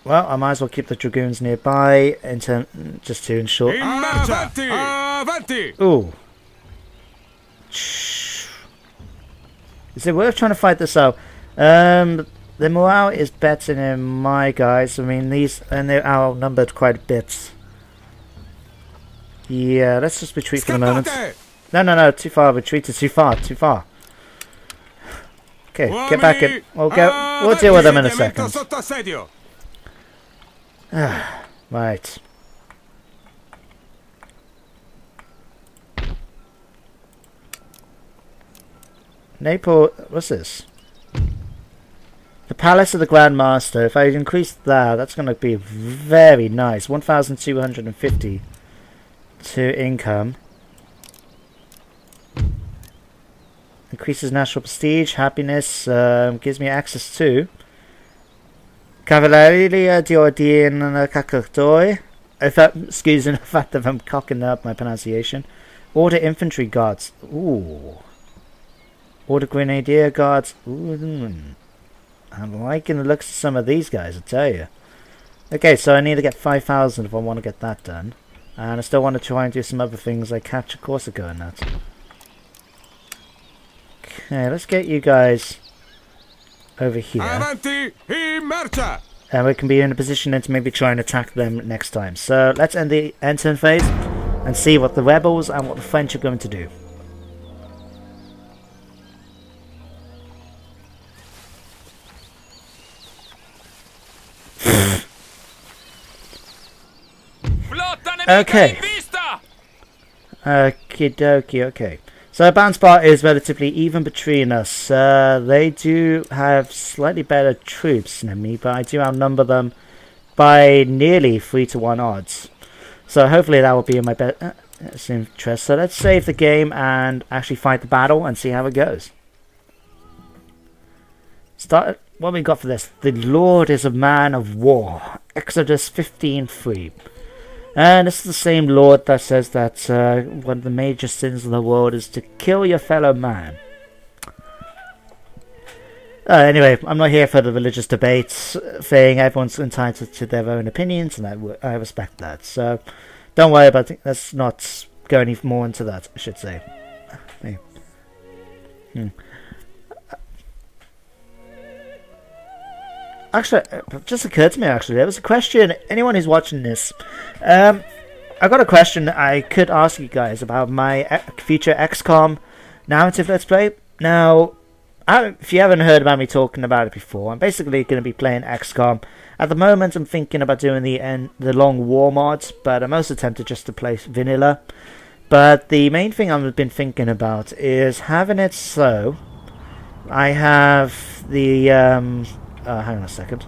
Well, I might as well keep the dragoons nearby, in turn, just to ensure... Ooh. Is it worth trying to fight this out? Um, the morale is better than my guys. I mean, these and they are outnumbered quite a bit. Yeah, let's just retreat for the moment. No, no, no, too far. Retreated too far, too far. Okay, get back in. We'll go. We'll deal with them in a second. Right. Naples, what's this? The Palace of the Grand Master. If I increase that, that's going to be very nice. one thousand two hundred fifty to income. Increases national prestige, happiness, um, gives me access to Cavalleria di Ordine Cacatoi. If that, excuse the fact that I'm cocking up my pronunciation. Order Infantry Guards. Ooh. Order Grenadier Guards. Ooh, I'm liking the looks of some of these guys, I tell you. Okay, so I need to get five thousand if I want to get that done. And I still want to try and do some other things like capture Corsica and that. Okay, let's get you guys over here. And we can be in a position then to maybe try and attack them next time. So let's end the end turn phase and see what the rebels and what the French are going to do. Okay. Okie dokie, okay. So bounce bar is relatively even between us. Uh, they do have slightly better troops than me, but I do outnumber them by nearly three to one odds. So hopefully that will be in my best uh, interest. So let's save the game and actually fight the battle and see how it goes. Start. What have we got for this? The Lord is a man of war. Exodus fifteen three. And this is the same Lord that says that uh, one of the major sins of the world is to kill your fellow man. Uh, anyway, I'm not here for the religious debates thing. Everyone's entitled to their own opinions, and I, w I respect that. So don't worry about it. Let's not go any more into that, I should say. Hmm. Actually, it just occurred to me, actually, there was a question. Anyone who's watching this, um, I got a question I could ask you guys about my future X COM narrative Let's Play. Now, I, if you haven't heard about me talking about it before, I'm basically going to be playing X COM. At the moment, I'm thinking about doing the end, the long war mods, but I'm also tempted just to play vanilla. But the main thing I've been thinking about is having it so I have the... Um, Uh, hang on a second.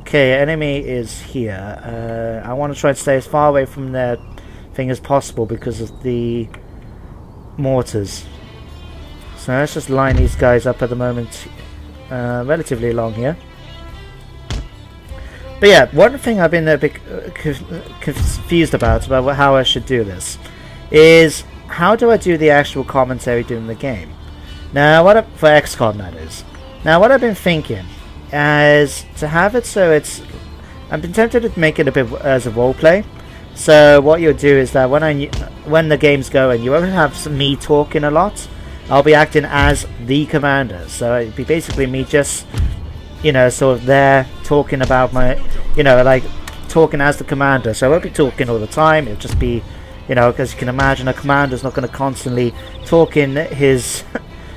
Okay, enemy is here. Uh, I want to try and stay as far away from their thing as possible because of the mortars. So let's just line these guys up at the moment. Uh, relatively long here. But yeah, one thing I've been a bit confused about, about how I should do this, is how do I do the actual commentary during the game? Now, what for X COM that is. Now, what I've been thinking is to have it so it's... I've been tempted to make it a bit as a roleplay. So what you'll do is that when I when the game's going, you won't have some me talking a lot. I'll be acting as the commander. So it'd be basically me just, you know, sort of there talking about my... You know, like, talking as the commander. So I won't be talking all the time. It'll just be, you know, because you can imagine a commander's not going to constantly talk in his...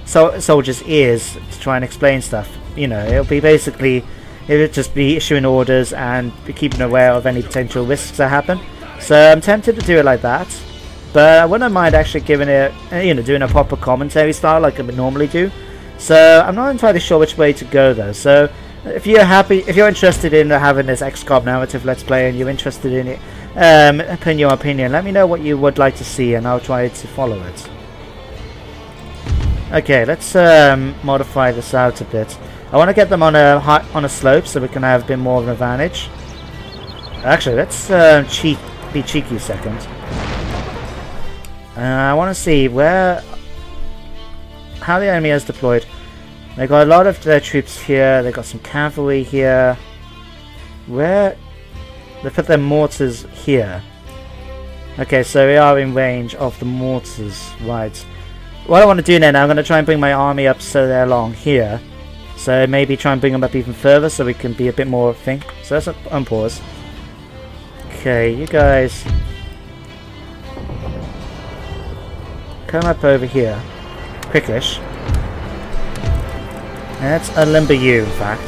so soldiers' ears to try and explain stuff. You know, it'll be basically, it'll just be issuing orders and be keeping aware of any potential risks that happen. So I'm tempted to do it like that, but I wouldn't mind actually giving it, you know, doing a proper commentary style like I would normally do. So I'm not entirely sure which way to go though. So if you're happy, if you're interested in having this X COM narrative let's play and you're interested in it, um, pin your opinion. Let me know what you would like to see and I'll try to follow it. Okay, let's um, modify this out a bit. I want to get them on a high, on a slope so we can have a bit more of an advantage. Actually, let's uh, cheat, be cheeky a second. Uh, I want to see where, how the enemy has deployed. They got a lot of their troops here. They got some cavalry here. Where they put their mortars here. Okay, so we are in range of the mortars, right? What I want to do now, I'm going to try and bring my army up so they're along here. So maybe try and bring them up even further so we can be a bit more thing. So let's unpause. Okay, you guys come up over here, quickish. Let's unlimber you, in fact.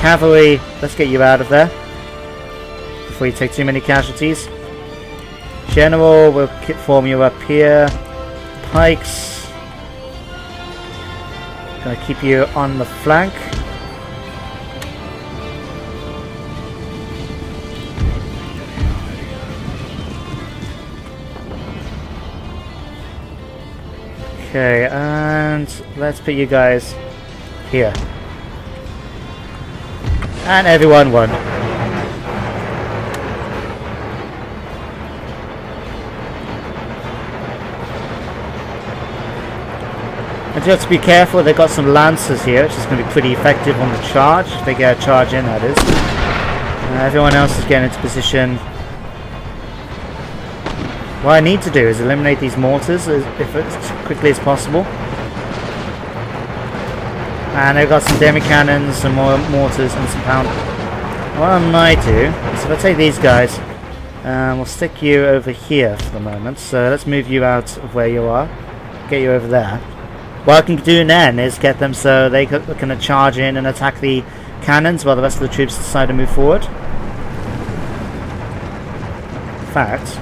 Cavalry, let's get you out of there before you take too many casualties. General, we'll form you up here. Pikes. Gonna keep you on the flank. Okay, and let's put you guys here. And everyone won. And you have to be careful, they've got some lancers here, which is going to be pretty effective on the charge, if they get a charge in, that is. Uh, everyone else is getting into position. What I need to do is eliminate these mortars as, if it's, as quickly as possible. And they've got some demi-cannons, some more mortars, and some pound. What I might do is if I take these guys, um, we'll stick you over here for the moment. So let's move you out of where you are, get you over there. What I can do then is get them so they can kind of charge in and attack the cannons while the rest of the troops decide to move forward. In fact,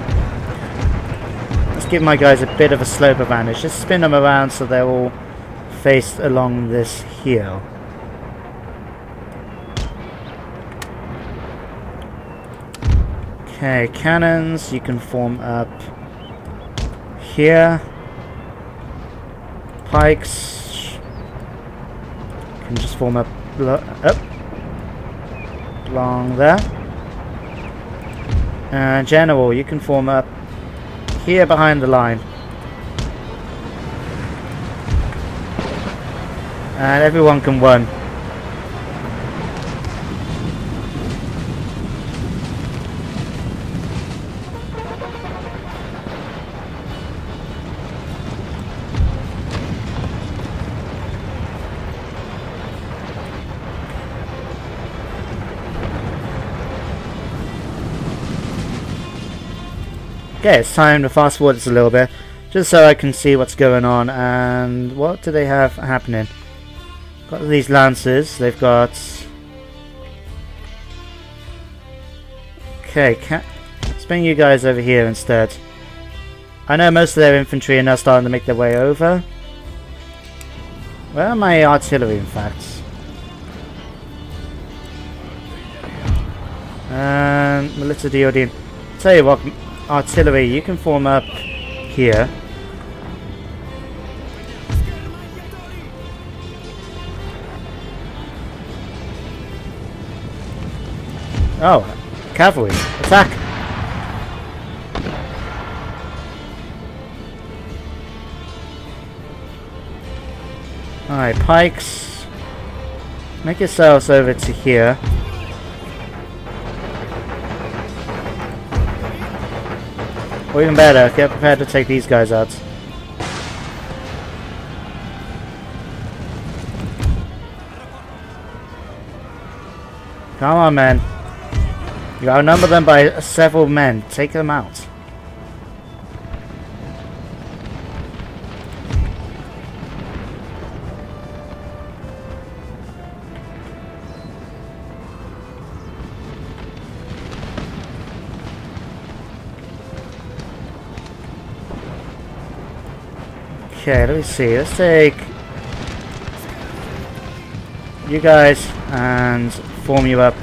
let's give my guys a bit of a slope advantage. Just spin them around so they're all faced along this hill. Okay, cannons, you can form up here. Pikes can just form up, up along there. Uh, General, you can form up here behind the line. And everyone can run. Okay, it's time to fast forward this a little bit, just so I can see what's going on and what do they have happening. Got these lancers, they've got... Okay, can... let's bring you guys over here instead. I know most of their infantry are now starting to make their way over. Where are my artillery, in fact? Um, Milita Diodine. Tell you what... Artillery, you can form up here. Oh, cavalry, attack! Alright, pikes, make yourselves over to here. Or even better, get prepared to take these guys out. Come on, men. You outnumber them by several men. Take them out. Okay, let me see. Let's take you guys and form you up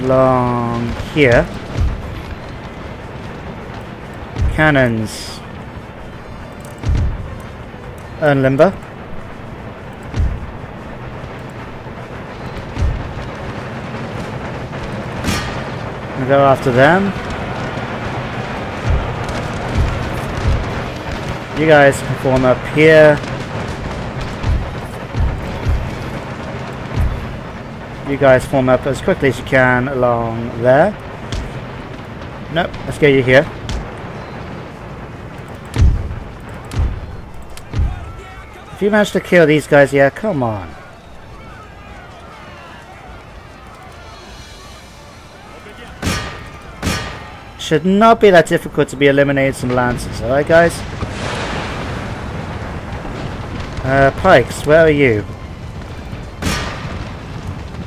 along here. Cannons. Earn limber. We'll go after them. You guys can form up here. You guys form up as quickly as you can along there. Nope, let's get you here. If you manage to kill these guys, yeah, come on. Should not be that difficult to be eliminating some lancers, alright guys? Uh, pikes, where are you?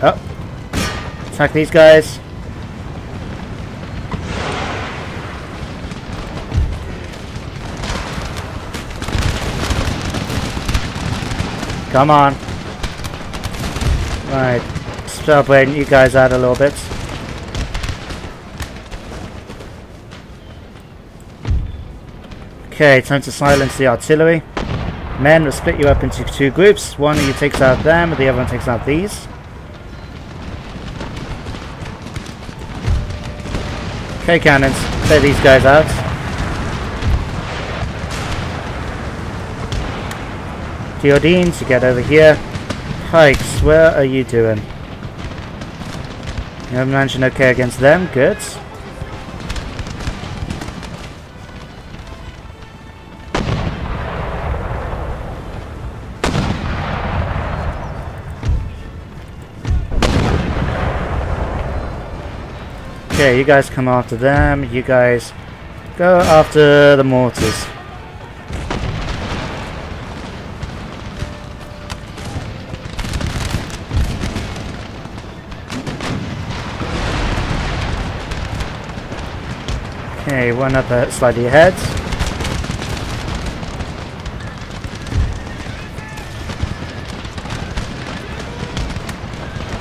Up. Oh. Attack these guys. Come on. Right. Start waiting you guys out a little bit. Okay, time to silence the artillery. Men will split you up into two groups. One of you takes out them, the other one takes out these. Okay, cannons. Clear these guys out. Geodines, you get over here. Pikes, where are you doing? You haven't managed okay against them, good. Okay, you guys come after them, you guys go after the mortars. Okay, one up slightly ahead.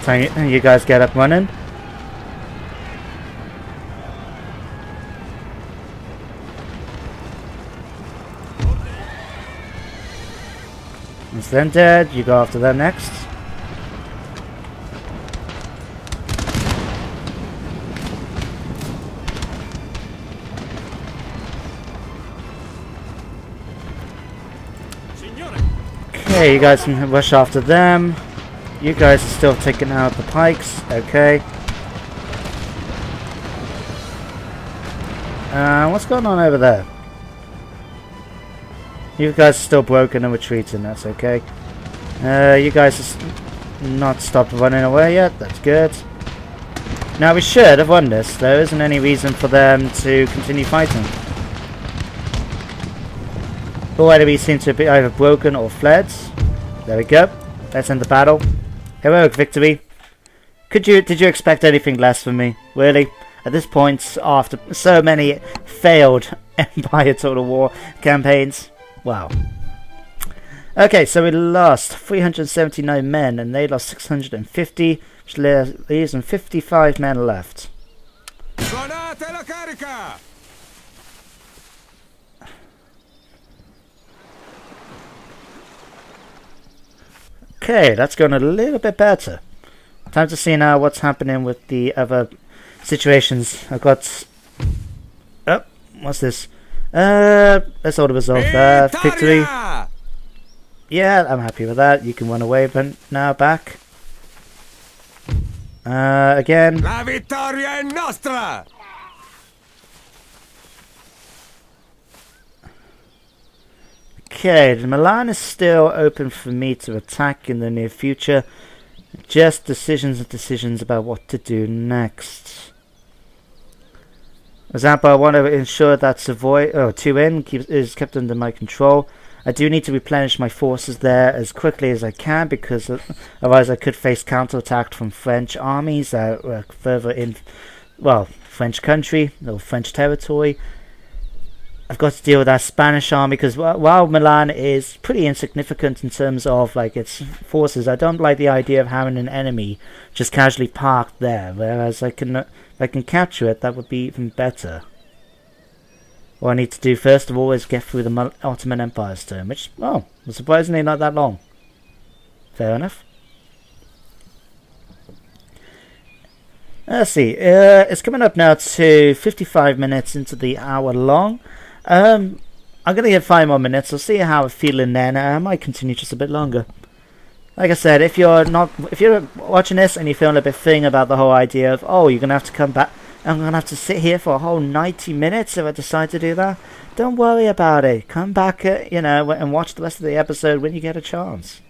So you guys get up running. It's them dead, you go after them next. Okay, you guys can rush after them. You guys are still taking out the pikes. Okay. Uh, what's going on over there? You guys are still broken and retreating. That's okay. Uh, you guys are not stopped running away yet. That's good. Now we should have won this. There isn't any reason for them to continue fighting. All enemies seem to be either broken or fled. There we go. Let's end the battle. Heroic victory. Could you? Did you expect anything less from me? Really? At this point, after so many failed Empire Total War campaigns. Wow. Okay, so we lost three hundred seventy-nine men and they lost six hundred fifty, which leaves them fifty-five men left. Okay, that's going a little bit better. Time to see now what's happening with the other situations. I've got... Oh, what's this? Uh, let's all the result there. Victory. Yeah, I'm happy with that. You can run away but now back. Uh, again. La vittoria è nostra! Okay, Milan is still open for me to attack in the near future. Just decisions and decisions about what to do next. For example, I want to ensure that Savoy, oh, Turin keeps, is kept under my control. I do need to replenish my forces there as quickly as I can because otherwise I could face counterattack from French armies that were further in, well, French country or French territory. I've got to deal with that Spanish army, because while Milan is pretty insignificant in terms of like its forces, I don't like the idea of having an enemy just casually parked there. Whereas I can, if I can capture it, that would be even better. What I need to do first of all is get through the Ottoman Empire's turn, which, oh, was surprisingly not that long. Fair enough. Let's see, uh, it's coming up now to fifty-five minutes into the hour long. Um, I'm going to get five more minutes. I'll see how I'm feeling then. I might continue just a bit longer. Like I said, if you're not, if you're watching this and you're feeling a bit thing about the whole idea of, oh, you're going to have to come back, I'm going to have to sit here for a whole ninety minutes if I decide to do that, don't worry about it. Come back, uh, you know, and watch the rest of the episode when you get a chance.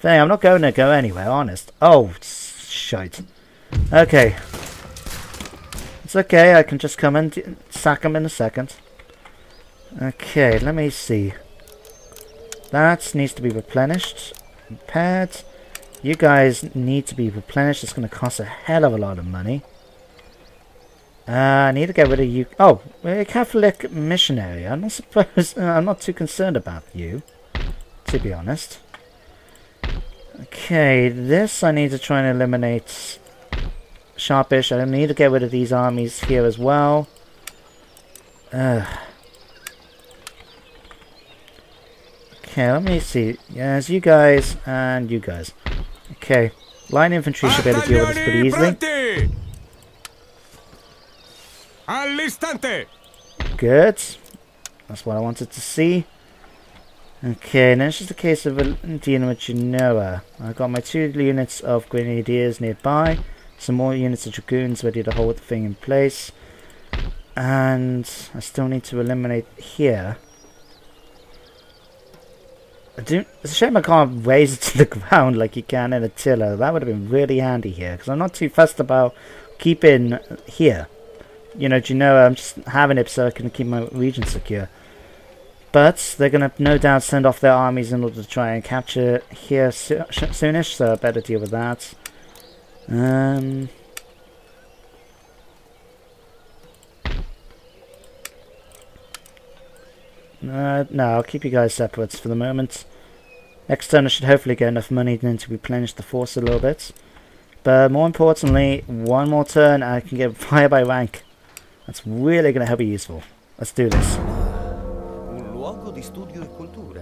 So, I'm not going to go anywhere, honest. Oh, shite. Okay. It's okay, I can just come and sack him in a second. Okay, let me see. That needs to be replenished. Repaired. You guys need to be replenished. It's going to cost a hell of a lot of money. Uh, I need to get rid of you. Oh, we're a Catholic missionary. I'm not supposed... I'm not too concerned about you, to be honest. Okay, this I need to try and eliminate... Sharpish. I need to get rid of these armies here as well. Ugh. Okay, let me see. Yes, you guys and you guys. Okay, line infantry should be able to deal with this pretty easily. Good. That's what I wanted to see. Okay, now it's just a case of dealing with Genoa. I've got my two units of grenadiers nearby. Some more units of dragoons ready to hold the thing in place, and I still need to eliminate here. I do, it's a shame I can't raise it to the ground like you can in Attila. That would have been really handy here, because I'm not too fussed about keeping here. You know, Genoa, I'm just having it so I can keep my region secure. But they're going to no doubt send off their armies in order to try and capture here so soonish, so I better deal with that. Um, uh, no, I'll keep you guys separate for the moment. Next turn I should hopefully get enough money then to replenish the force a little bit. But more importantly, one more turn I can get fire by rank. That's really going to help be useful. Let's do this. Un luogo di studio e cultura.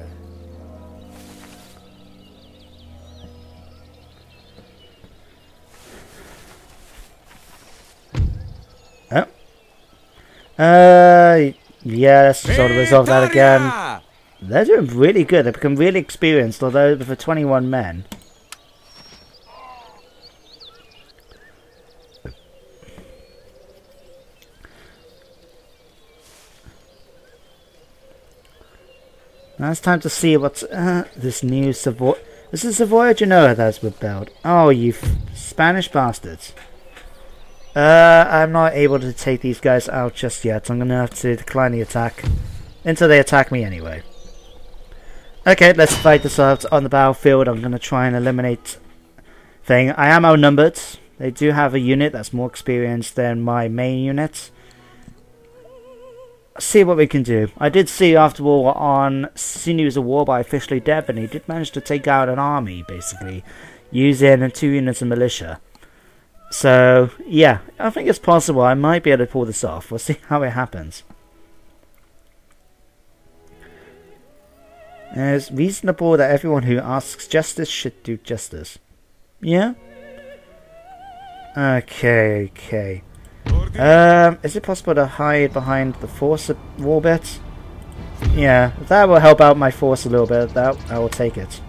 Oh. Uh, yeah, let's just resolve that again. They're doing really good. They've become really experienced, although for twenty-one men. Now it's time to see what's uh, this new Savoy. This is Savoy Genoa that's rebelled. Oh, you f Spanish bastards. Uh, I'm not able to take these guys out just yet. I'm going to have to decline the attack until they attack me anyway. Okay, let's fight this out on the battlefield. I'm going to try and eliminate thing. I am outnumbered. They do have a unit that's more experienced than my main unit. See what we can do. I did see after all on Sinews of War by Officially Dead, and he did manage to take out an army basically using two units of militia. So, yeah, I think it's possible. I might be able to pull this off. We'll see how it happens. And it's reasonable that everyone who asks justice should do justice. Yeah? Okay, okay. Um, is it possible to hide behind the force wall bit? Yeah, if that will help out my force a little bit, that I will take it.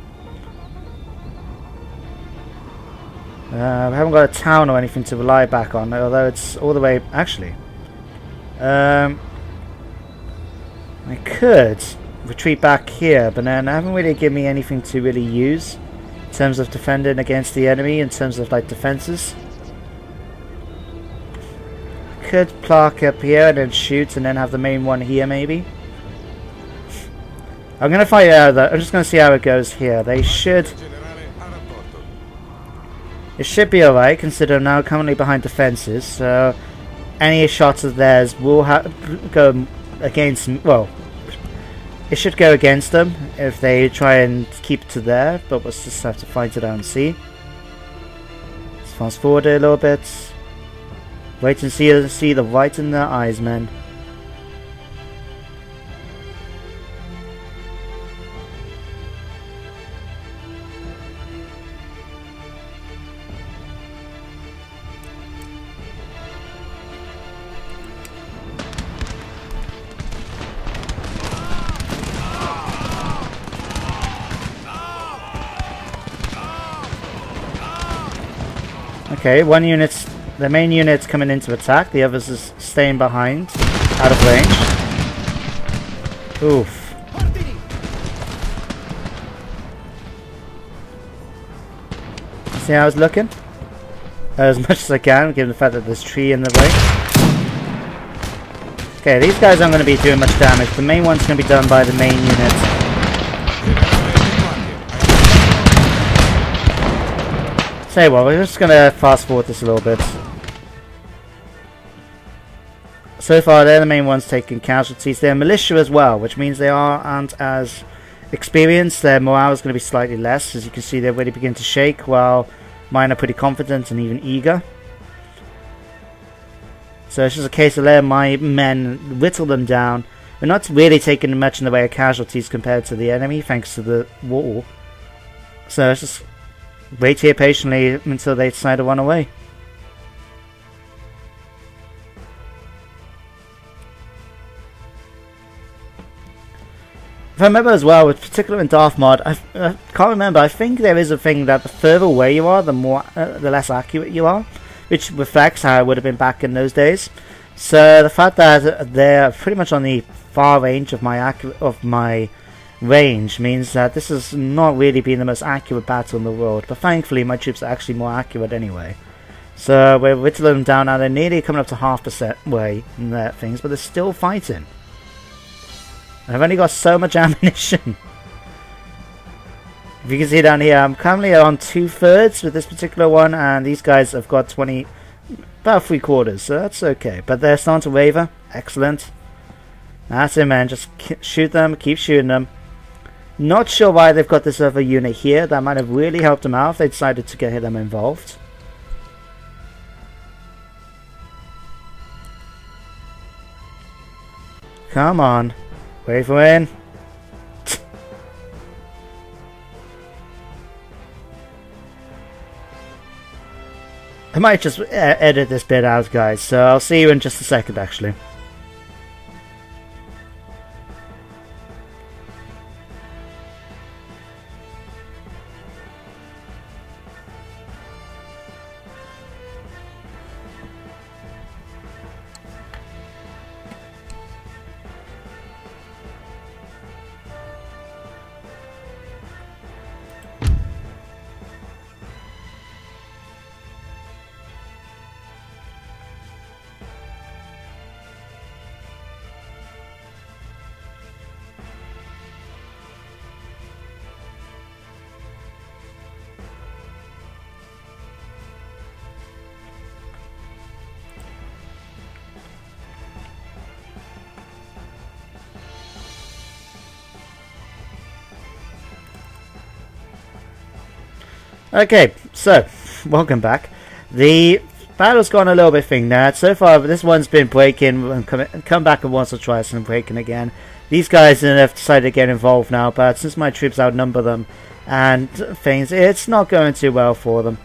Uh, I haven't got a town or anything to rely back on, although it's all the way... Actually, um, I could retreat back here, but then I haven't really given me anything to really use in terms of defending against the enemy, in terms of like defenses. I could park up here and then shoot, and then have the main one here maybe. I'm going to fight it out though. I'm just going to see how it goes here. They should... It should be alright, considering now currently behind defences, so any shots of theirs will ha go against, well, it should go against them if they try and keep to there, but we'll just have to find it out and see. Let's fast forward a little bit. Wait and see, see the light in their eyes, man. Okay, one unit's, the main unit's coming into attack, the others is staying behind, out of range. Oof. See how I was looking? As much as I can, given the fact that there's a tree in the way. Okay, these guys aren't going to be doing much damage. The main one's going to be done by the main unit. Say what, we're just gonna fast forward this a little bit. So far they're the main ones taking casualties. They're militia as well, which means they are, aren't as experienced. Their morale is going to be slightly less. As you can see, they already begin to shake, while mine are pretty confident and even eager. So it's just a case of letting my men whittle them down. We're not really taking much in the way of casualties compared to the enemy, thanks to the wall. So it's just wait here patiently until they decide to run away. If I remember as well, with particular in Darth Mod, I, I can't remember. I think there is a thing that the further away you are, the more, uh, the less accurate you are, which reflects how it would have been back in those days. So the fact that they're pretty much on the far range of my accurate of my. range means that this has not really been the most accurate battle in the world, but thankfully my troops are actually more accurate anyway. So we're whittling them down now. They're nearly coming up to half percent way in their things, but they're still fighting. I've only got so much ammunition. If you can see down here, I'm currently on two thirds with this particular one, and these guys have got twenty, about three quarters, so that's okay. But they're starting to waver. Excellent. That's it, man. Just shoot them. Keep shooting them. Not sure why they've got this other unit here. That might have really helped them out if they decided to get them involved. Come on. Wait for in. I might just edit this bit out, guys. So I'll see you in just a second, actually. Okay, so, welcome back. The battle's gone a little bit thin now. So far, this one's been breaking and come, come back once or twice and breaking again. These guys have decided to get involved now, but since my troops outnumber them and things, it's not going too well for them.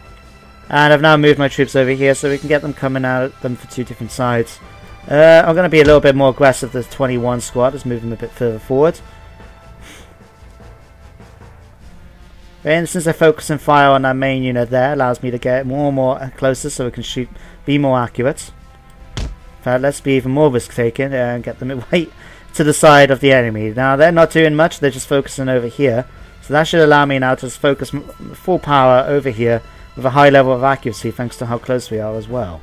And I've now moved my troops over here so we can get them coming out at them from two different sides. Uh, I'm going to be a little bit more aggressive with the twenty-one squad. Let's move them a bit further forward. And since I focus and fire on that main unit there, allows me to get more and more closer so we can shoot, be more accurate. In fact, let's be even more risk taking and get them right to the side of the enemy. Now they're not doing much, they're just focusing over here. So that should allow me now to focus full power over here with a high level of accuracy thanks to how close we are as well.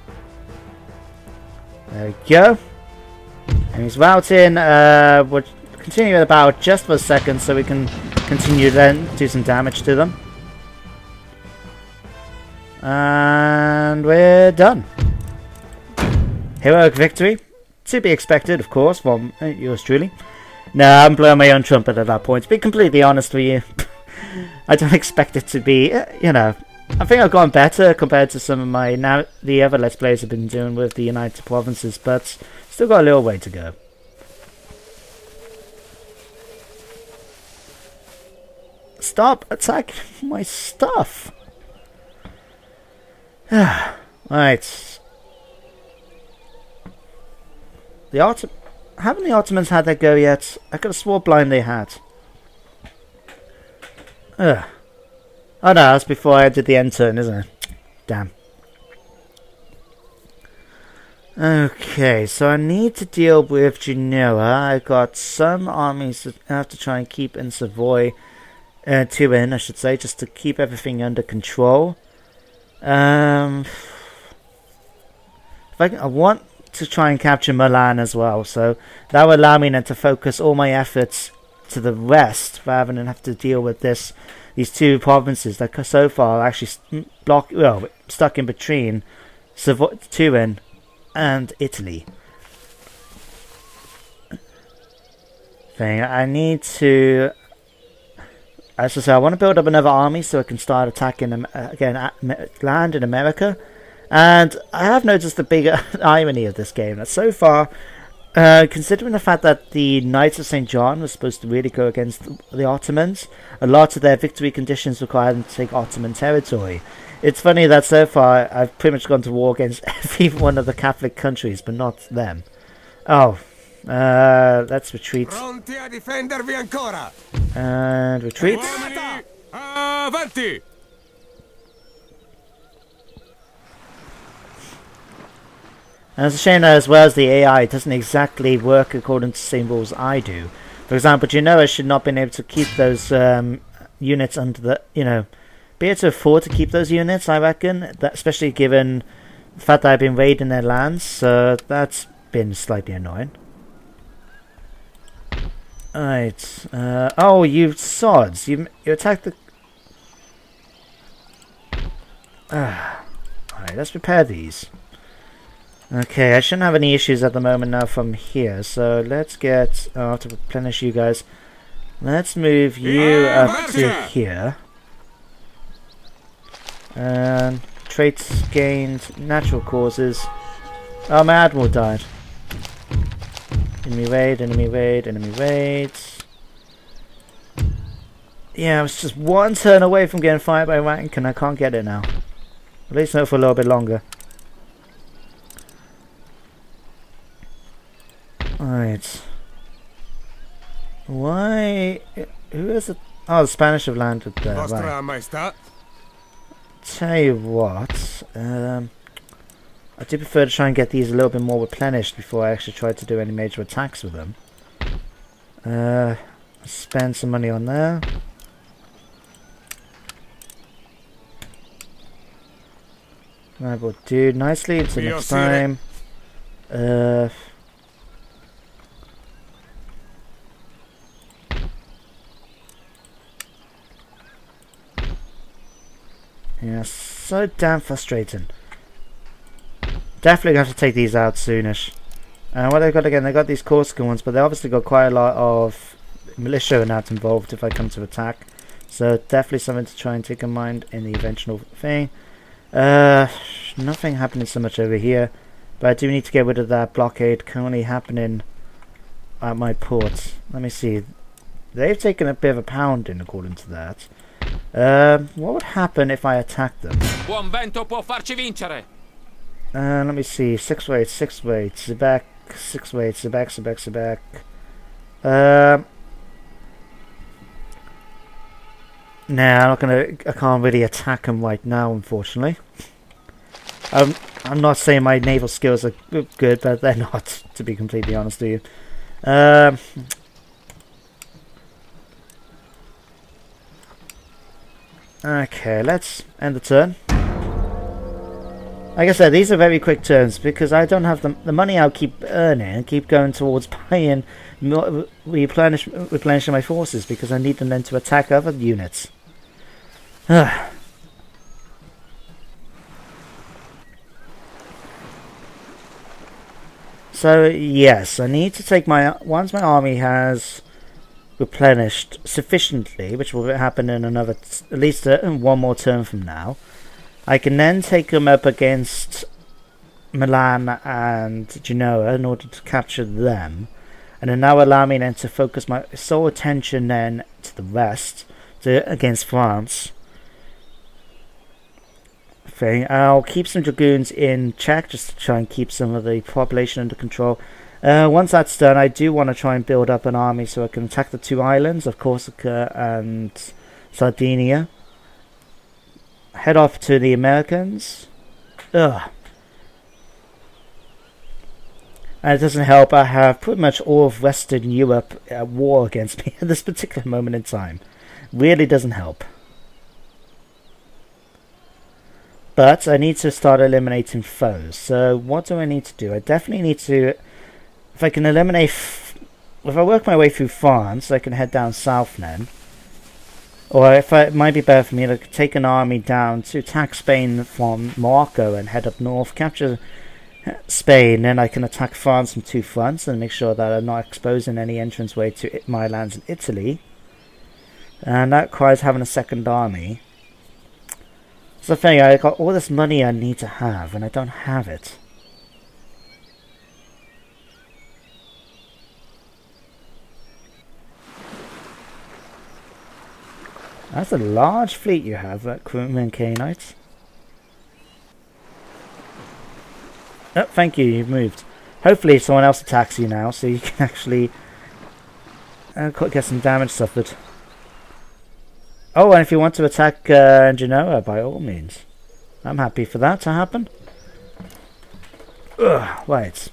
There we go. And he's routing, uh, which... continue the battle just for a second so we can continue then do some damage to them. And we're done. Heroic victory. to be expected, of course, from uh, yours truly. No, I'm blowing my own trumpet at that point, to be completely honest with you. I don't expect it to be, uh, you know, I think I've gone better compared to some of my, now the other Let's Plays I've been doing with the United Provinces, but still got a little way to go. Stop attacking my stuff! Right. The Ottom- haven't the Ottomans had their go yet? I could have swore blind they had. Ugh. Oh no, that's before I did the end turn, isn't it? Damn. Okay, so I need to deal with Genoa. I've got some armies that I have to try and keep in Savoy. Uh, Turin, I should say, just to keep everything under control. Um, if I, can, I want to try and capture Milan as well, so that will allow me then to focus all my efforts to the west, rather than have to deal with this, these two provinces that so far are actually block, well, stuck in between Savoy, Turin and Italy. Thing I need to. As I say, I want to build up another army so I can start attacking them again at land in America. And I have noticed the big irony of this game, that so far, uh, considering the fact that the Knights of Saint John were supposed to really go against the Ottomans, a lot of their victory conditions require them to take Ottoman territory. It's funny that so far I've pretty much gone to war against every one of the Catholic countries, but not them. Oh. Uh, let's retreat. And retreat. And it's a shame that as well as the A I, it doesn't exactly work according to the same rules I do. For example, Genoa should not have been able to keep those um, units under the, you know, be able to afford to keep those units, I reckon, that, especially given the fact that I've been raiding their lands, so that's been slightly annoying. Alright, uh, oh, you sods, you, you attacked the... Uh, Alright, let's repair these. Okay, I shouldn't have any issues at the moment now from here, so let's get... Oh, I have to replenish you guys. Let's move you up to here. Um, traits gained, natural causes. Oh, my admiral died. Enemy raid, enemy raid, enemy raid. Yeah, I was just one turn away from getting fired by rank and I can't get it now. At least not for a little bit longer. Alright. Why... Who is it? Oh, the Spanish have landed there. Right. Tell you what... Um... I do prefer to try and get these a little bit more replenished before I actually try to do any major attacks with them. Uh, spend some money on there. That will do nicely until next time. Uh, yeah, so damn frustrating. Definitely going to have to take these out soonish. And uh, what they've got again, they got these Corsica ones, but they obviously got quite a lot of militia and that involved if I come to attack. So definitely something to try and take in mind in the eventual thing. Uh, nothing happening so much over here, but I do need to get rid of that blockade currently happening at my port. Let me see. They've taken a bit of a pounding according to that. Um, what would happen if I attacked them? Buon vento può farci vincere. Uh, let me see, six weight, six weights, back, six weights, back, back, back. Uh, nah, I'm not gonna. I can't really attack him right now, unfortunately. I'm. I'm not saying my naval skills are good, but they're not. To be completely honest with you. Um. Okay, let's end the turn. Like I said, these are very quick turns because I don't have the, the money I'll keep earning and keep going towards buying, replenish, replenishing my forces because I need them then to attack other units. So yes, I need to take my, once my army has replenished sufficiently, which will happen in another, t at least a, one more turn from now, I can then take them up against Milan and Genoa in order to capture them, and then now allow me then to focus my sole attention then to the rest, to against France. Thing. I'll keep some dragoons in check just to try and keep some of the population under control. Uh, once that's done, I do want to try and build up an army so I can attack the two islands of Corsica and Sardinia. Head off to the Americans. Ugh. And it doesn't help, I have pretty much all of Western Europe at war against me at this particular moment in time. Really doesn't help. But I need to start eliminating foes. So what do I need to do? I definitely need to, if I can eliminate, f if I work my way through France, I can head down south then. Or if I, it might be better for me to take an army down to attack Spain from Morocco and head up north, capture Spain, then I can attack France from two fronts and make sure that I'm not exposing any entranceway to my lands in Italy. And that requires having a second army. That's the thing, I got all this money I need to have, and I don't have it. That's a large fleet you have, that crewman K-Knights. Oh, thank you, you've moved. Hopefully someone else attacks you now, so you can actually uh, get some damage suffered. Oh, and if you want to attack uh, Genoa, by all means. I'm happy for that to happen. Ugh, right.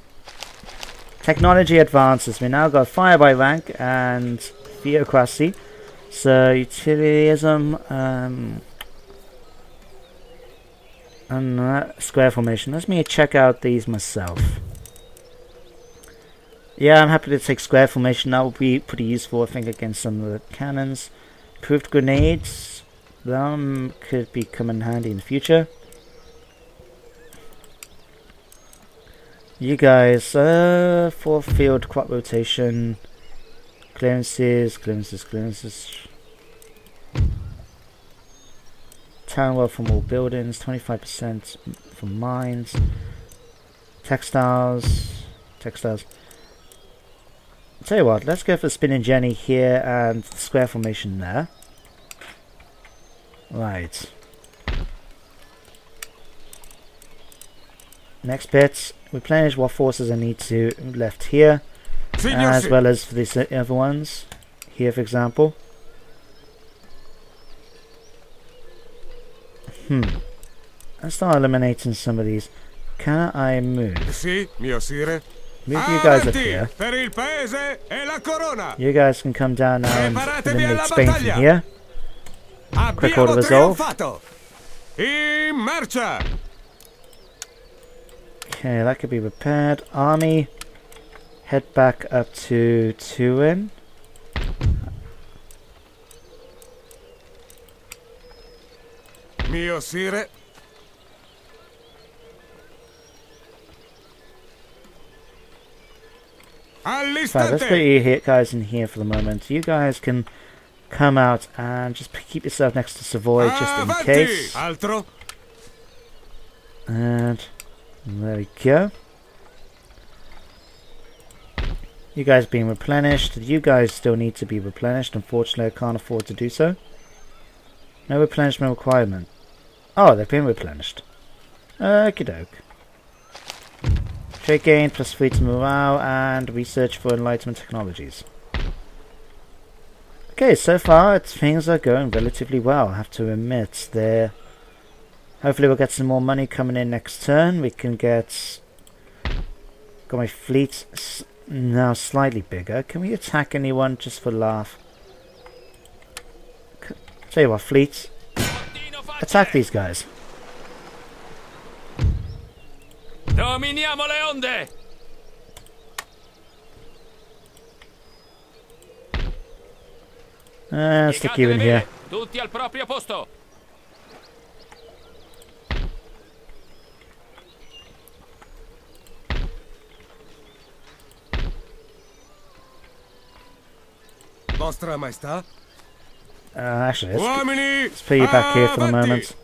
Technology advances. We now got fire by rank and theocracy. So, utilitarianism. Um, and uh, square formation. Let me check out these myself. Yeah, I'm happy to take square formation. That will be pretty useful, I think, against some of the cannons. Improved grenades, them could be come in handy in the future. You guys, uh, four field crop rotation, clearances, clearances, clearances. Town wealth from all buildings, twenty-five percent from mines, textiles, textiles. Tell you what, let's go for the spinning jenny here and the square formation there. Right. Next bit, replenish what forces I need to left here, as well as for these other ones here, for example. Hmm. Let's start eliminating some of these. Can I move? Move you guys up here. You guys can come down now and eliminate Spain from here. Quick order resolve. Okay, that could be repaired. Army, head back up to Turin. Mio sire. So let's put you here, guys, in here for the moment. You guys can come out and just keep yourself next to Savoy just in case. And there we go. You guys being replenished. You guys still need to be replenished. Unfortunately, I can't afford to do so. No replenishment requirement. Oh, they've been replenished. Okie doke. Trade gain plus three to morale and research for enlightenment technologies. Okay, so far it's, things are going relatively well, I have to admit. There. Hopefully we'll get some more money coming in next turn. We can get... Got my fleet s now slightly bigger. Can we attack anyone just for laugh? C tell you what, fleet. Attack these guys. Dominiamo le onde! Uh, let's stick you in here. Tutti al proprio posto. Uh, actually, let's, let's put you back here for the moment.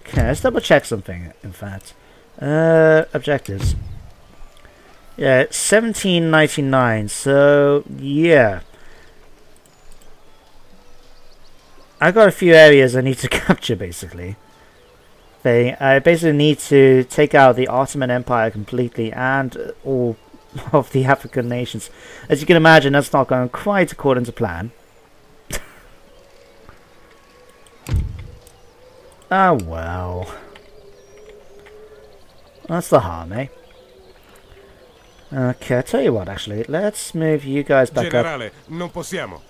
Okay, let's double check something, in fact. Uh, objectives. Yeah, it's seventeen ninety-nine, so yeah. I got a few areas I need to capture, basically. Thing. I basically need to take out the Ottoman Empire completely and all of the African nations. As you can imagine, that's not going quite according to plan. Ah, well. That's the harm, eh? Okay, I'll tell you what, actually. Let's move you guys back Generale, up. Non possiamo.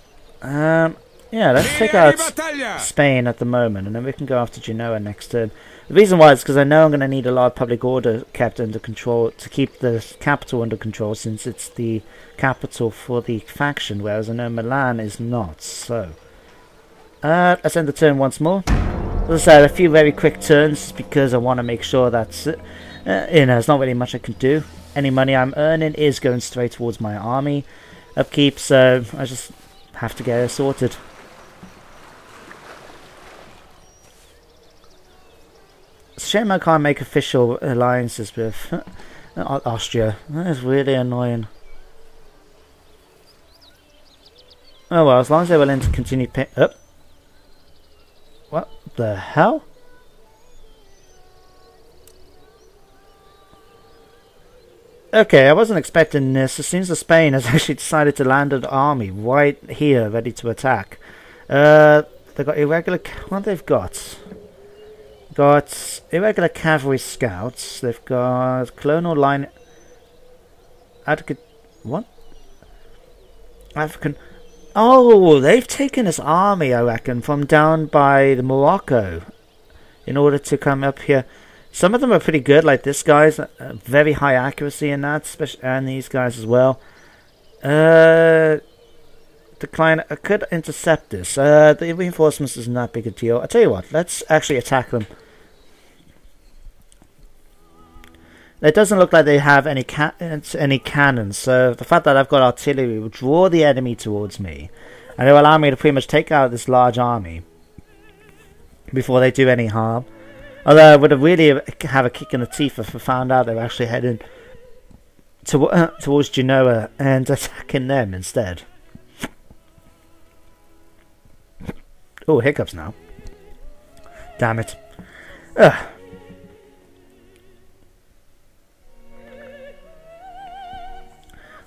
Um... Yeah, let's take out Spain at the moment, and then we can go after Genoa next turn. The reason why is because I know I'm going to need a lot of public order kept under control to keep the capital under control, since it's the capital for the faction, whereas I know Milan is not, so... Uh, let's end the turn once more. As I said, a few very quick turns, because I want to make sure that... Uh, you know, there's not really much I can do. Any money I'm earning is going straight towards my army upkeep, so I just have to get it sorted. Shame I can't make official alliances with Austria. That is really annoying. Oh well, as long as they're willing to continue pay up. What the hell? Okay, I wasn't expecting this. It seems that Spain has actually decided to land an army right here, ready to attack. Uh, they've got irregular... What they've got? Got irregular cavalry scouts. They've got colonial line. Advocate. What? African. Oh, they've taken this army, I reckon, from down by the Morocco, in order to come up here. Some of them are pretty good, like this guy's uh, very high accuracy in that, especially, and these guys as well. Uh. Decline. I could intercept this. Uh, the reinforcements is not big a deal. I tell you what, let's actually attack them. It doesn't look like they have any ca any cannons, so the fact that I've got artillery will draw the enemy towards me, and it will allow me to pretty much take out this large army before they do any harm. Although I would have really have a kick in the teeth if I found out they were actually heading to uh, towards Genoa and attacking them instead. Oh, hiccups now. Damn it. Ugh.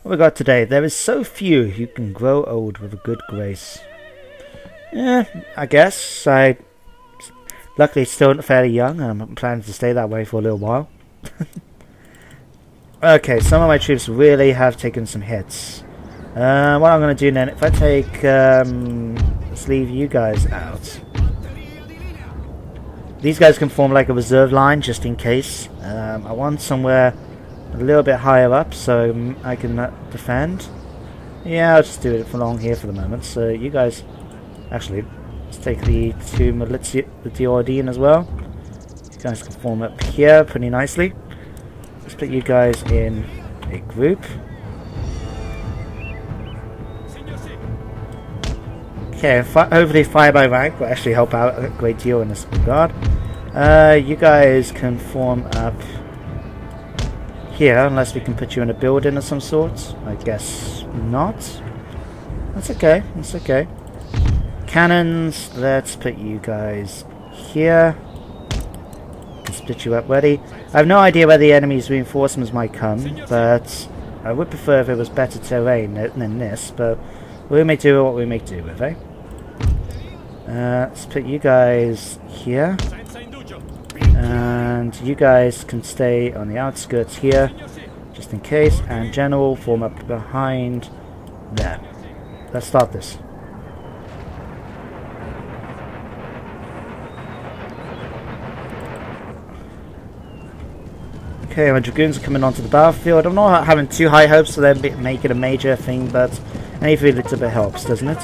What we got today? There is so few who can grow old with a good grace. Yeah, I guess. I luckily still fairly young, and I'm planning to stay that way for a little while. Okay, some of my troops really have taken some hits. Uh, what I'm going to do then, if I take... Um, let's leave you guys out. These guys can form like a reserve line just in case. Um, I want somewhere a little bit higher up so I can uh, defend. Yeah, I'll just do it for long here for the moment. So you guys, actually, let's take the two militia, the Diordine as well. You guys can form up here pretty nicely. Let's put you guys in a group. Okay, fi hopefully fire by rank will actually help out a great deal in this regard. Uh, you guys can form up here, unless we can put you in a building of some sort. I guess not. That's okay, that's okay. Cannons, let's put you guys here. Let's split you up ready. I have no idea where the enemy's reinforcements might come, but I would prefer if it was better terrain than this, but... we may do what we may do with, eh? Uh, let's put you guys here. And you guys can stay on the outskirts here, just in case. And General, form up behind there. Let's start this. Okay, my Dragoons are coming onto the battlefield. I'm not having too high hopes for them making a major thing, but... every little bit helps, doesn't it?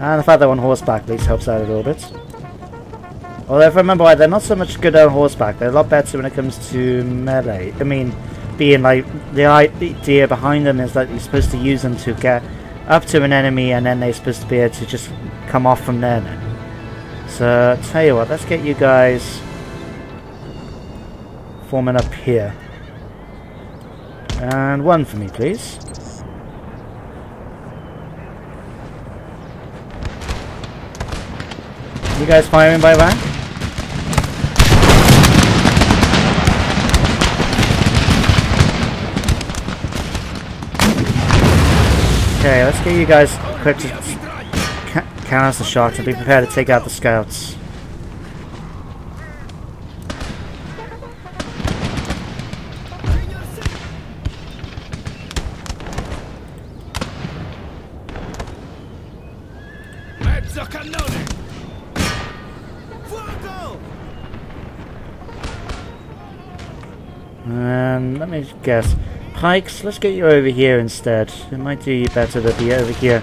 And the fact they're on horseback at least helps out a little bit. Although if I remember right, they're not so much good on horseback. They're a lot better when it comes to melee. I mean, being like the idea behind them is that you're supposed to use them to get up to an enemy, and then they're supposed to be able to just come off from there then. So tell you what, let's get you guys forming up here, and one for me please. You guys firing by rank? Okay, let's get you guys equipped to ca counter the shots and be prepared to take out the scouts. Guess. Pikes, let's get you over here instead. It might do you better to be over here.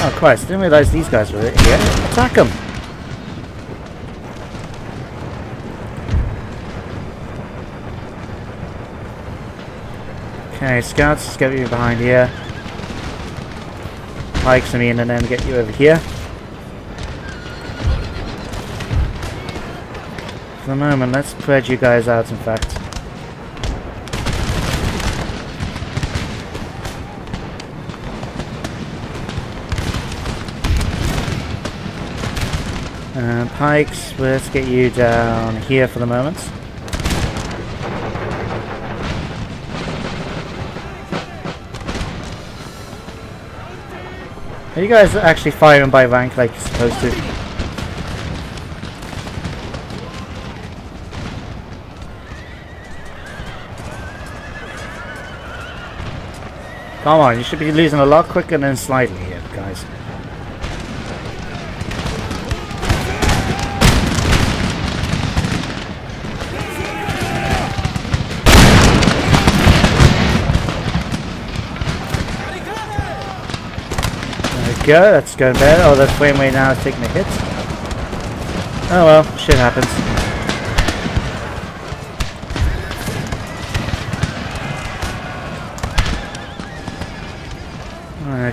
Oh Christ, I didn't realize these guys were here. Attack them! Okay, scouts, let's get you behind here. Pikes, I mean, and then get you over here. For the moment, let's spread you guys out, in fact. And pikes, let's get you down here for the moment. Are you guys actually firing by rank like you're supposed to? Come on, you should be losing a lot quicker than slightly here, guys. Go, that's going better. Oh, that frame rate now is taking a hit. Oh well, shit happens.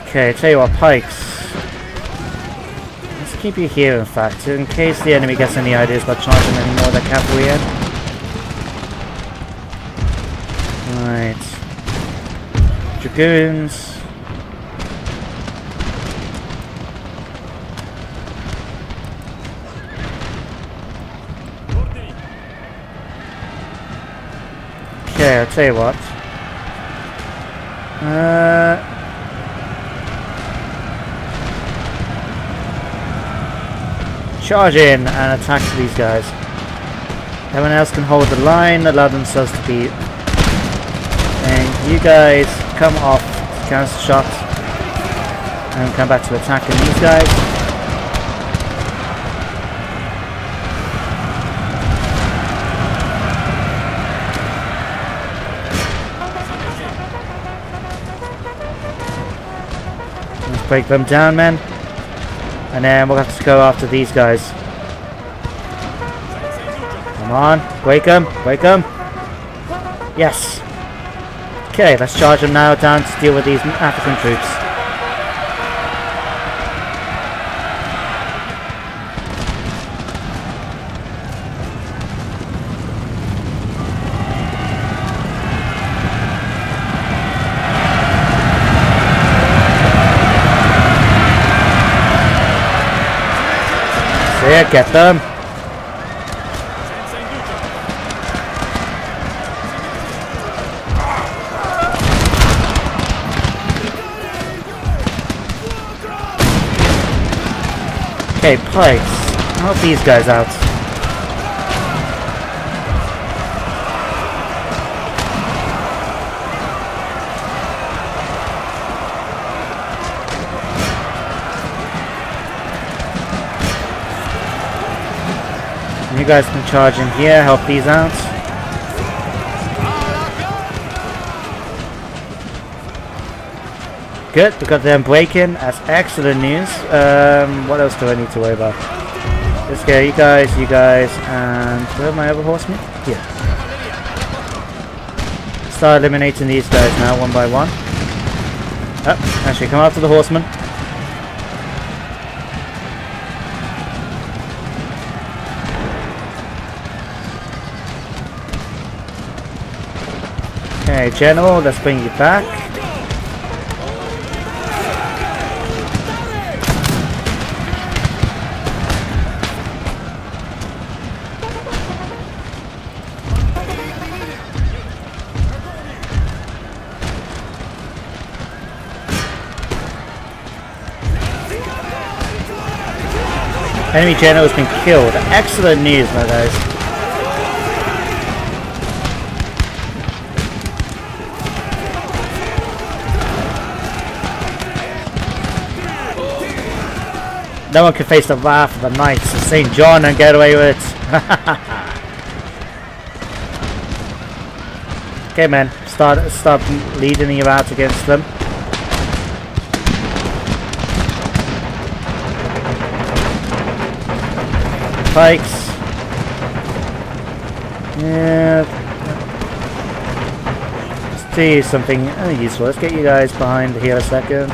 Okay, tell you what, pikes. Let's keep you here, in fact, in case the enemy gets any ideas about charging any more of their cavalry in. Right. Dragoons. Okay, I'll tell you what. Uh, charge in and attack these guys. Everyone else can hold the line, allow themselves to be. And you guys come off counter shot and come back to attacking these guys. Break them down, men, and then we'll have to go after these guys. Come on, break them, break them. Yes. Okay, let's charge them now down to deal with these African troops. Yeah, get them. Okay, pikes. Help these guys out. You guys can charge in here, help these out. Good, we got them breaking. That's excellent news. Um, what else do I need to worry about? Let's go, you guys, you guys, and where are my other horsemen? Here. Start eliminating these guys now, one by one. Up, oh, actually, come after the horsemen. Okay, General, let's bring you back. Enemy General has been killed. Excellent news, my guys. No one can face the wrath of the Knights of Saint John and get away with it. Okay, man, start start leading you out against them. Pikes. Yeah. Let's do something useful. Let's get you guys behind here a second.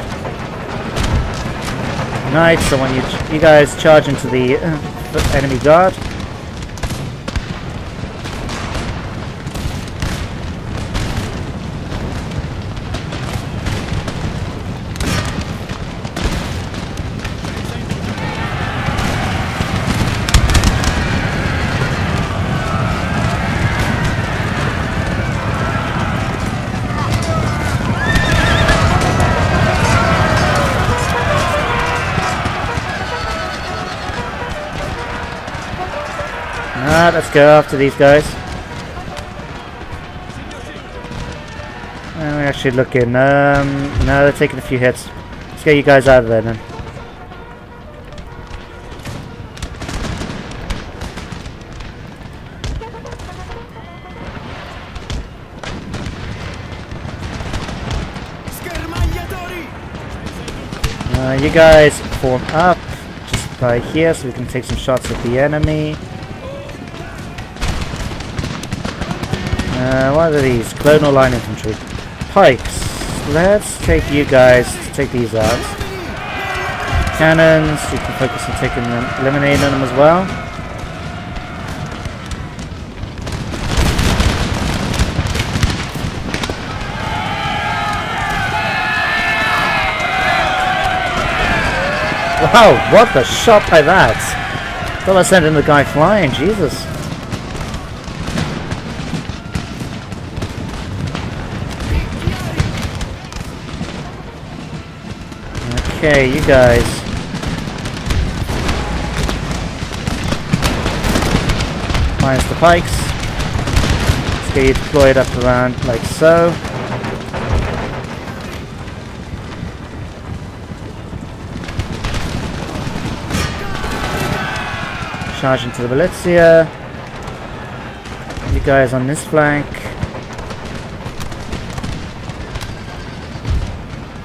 Nice, I want you, ch you guys charge into the uh, enemy guard. Let's go after these guys. And we're actually looking. Um, no, they're taking a few hits. Let's get you guys out of there then. Uh, you guys form up just by here so we can take some shots at the enemy. Uh, what are these? Clonal line infantry. Pikes. Let's take you guys to take these out. Cannons. You can focus on taking them, eliminating them as well. Wow, what a shot by that! Thought I sent in the guy flying, Jesus. Okay, you guys. Minus the pikes. Let's get you deployed up around like so. Charge into the Valencia. You guys on this flank.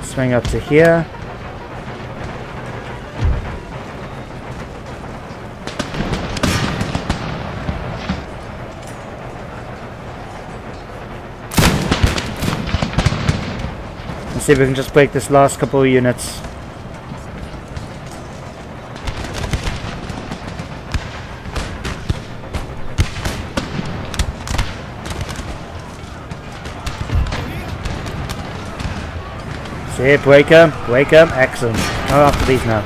Swing up to here. See if we can just break this last couple of units. See it, break them, break them, excellent. Not after these now.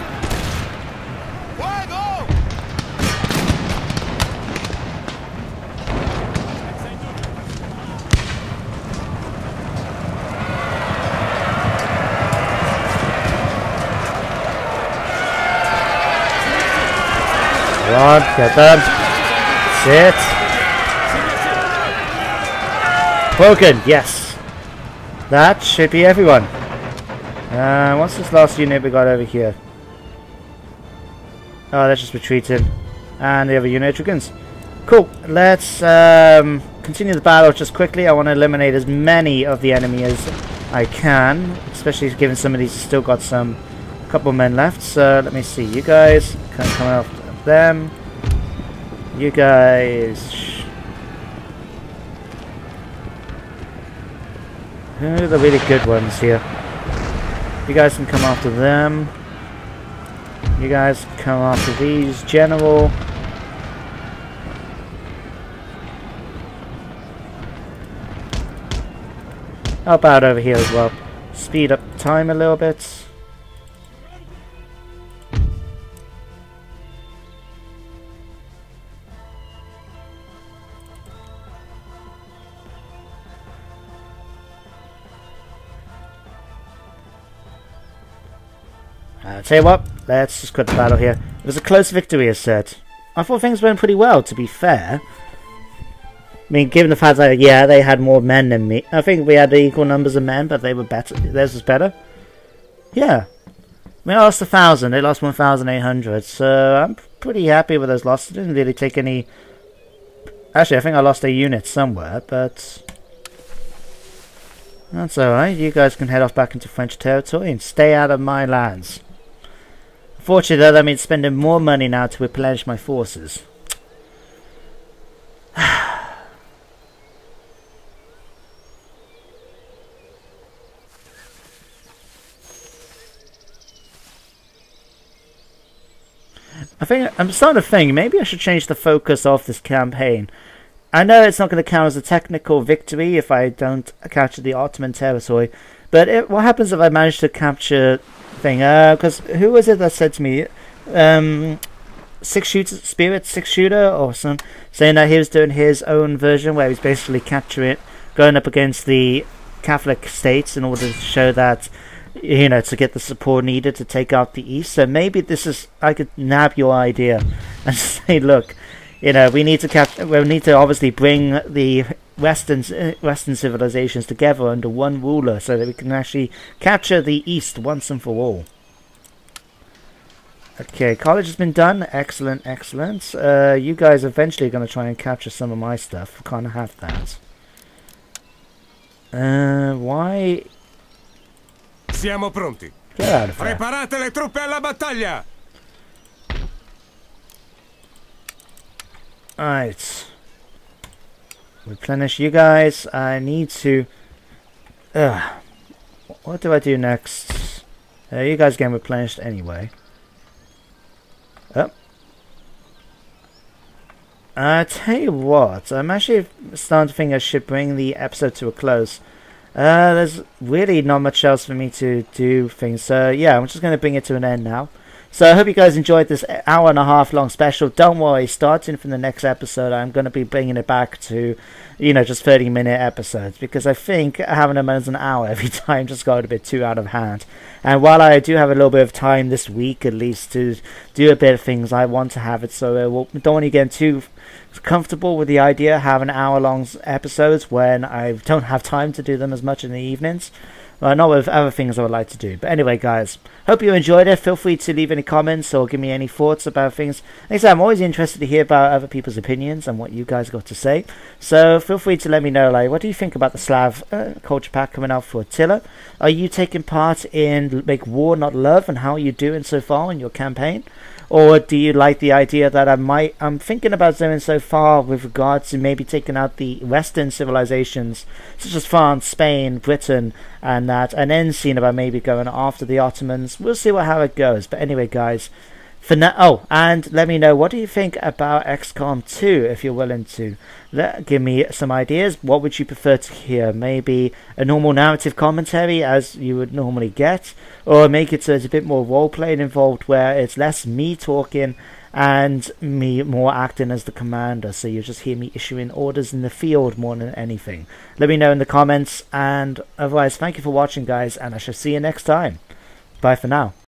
Come on, get them. Sit. Broken, yes. That should be everyone. Uh, what's this last unit we got over here? Oh, that's just retreating. And the other unit, Dragons. Cool. Let's um, continue the battle just quickly. I want to eliminate as many of the enemy as I can, especially given some of these have still got some couple men left. So let me see. You guys can come after them. You guys. Who are the really good ones here? You guys can come after them. You guys can come after these. General. Help out over here as well. Speed up time a little bit. I'll tell you what, let's just quit the battle here. It was a close victory, as said. I thought things went pretty well, to be fair. I mean, given the fact that, yeah, they had more men than me. I think we had equal numbers of men, but they were better. Theirs was better. Yeah. We lost one thousand. They lost one thousand eight hundred. So I'm pretty happy with those losses. Didn't really take any... Actually, I think I lost a unit somewhere, but... That's alright. You guys can head off back into French territory and stay out of my lands. Unfortunately, though, that means spending more money now to replenish my forces. I think I'm starting to think maybe I should change the focus of this campaign. I know it's not going to count as a technical victory if I don't capture the Ottoman territory, but it, what happens if I manage to capture thing? Uh, because who was it that said to me, um, six shooter spirit, six shooter, or some saying that he was doing his own version where he's basically capturing, going up against the Catholic states in order to show that. You know, to get the support needed to take out the East. So maybe this is, I could nab your idea and say, look, you know, we need to cap we need to obviously bring the Western Western civilizations together under one ruler, so that we can actually capture the East once and for all. Okay, college has been done. Excellent, excellent. Uh, you guys eventually are going to try and capture some of my stuff. Can't have that. Uh, why? Siamo pronti. Preparate le truppe alla battaglia. Alright. Replenish you guys. I need to... Ugh. What do I do next? Uh, you guys get replenished anyway. Oh. I tell you what. I'm actually starting to think I should bring the episode to a close. Uh, there's really not much else for me to do things, so yeah, I'm just going to bring it to an end now. So I hope you guys enjoyed this hour and a half long special. Don't worry, starting from the next episode, I'm going to be bringing it back to, you know, just thirty minute episodes, because I think having them as an hour every time just got a bit too out of hand. And while I do have a little bit of time this week, at least, to do a bit of things, I want to have it so I don't want to get too comfortable with the idea of having hour long episodes when I don't have time to do them as much in the evenings. Well, not with other things I would like to do. But anyway, guys, hope you enjoyed it. Feel free to leave any comments or give me any thoughts about things. Like I said, I'm always interested to hear about other people's opinions and what you guys got to say. So feel free to let me know, like, what do you think about the Slav uh, culture pack coming out for Attila? Are you taking part in Make War Not Love, and how are you doing so far in your campaign? Or do you like the idea that I might, I'm thinking about doing so far with regards to maybe taking out the Western civilizations such as France, Spain, Britain, and that, and then seeing about maybe going after the Ottomans. We'll see what, how it goes. But anyway, guys, for now, oh, and let me know, what do you think about X COM two if you're willing to let, give me some ideas? What would you prefer to hear? Maybe a normal narrative commentary as you would normally get, or make it so it's a bit more role playing involved where it's less me talking and me more acting as the commander, so you just hear me issuing orders in the field more than anything. Let me know in the comments, and otherwise thank you for watching, guys, and I shall see you next time. Bye for now.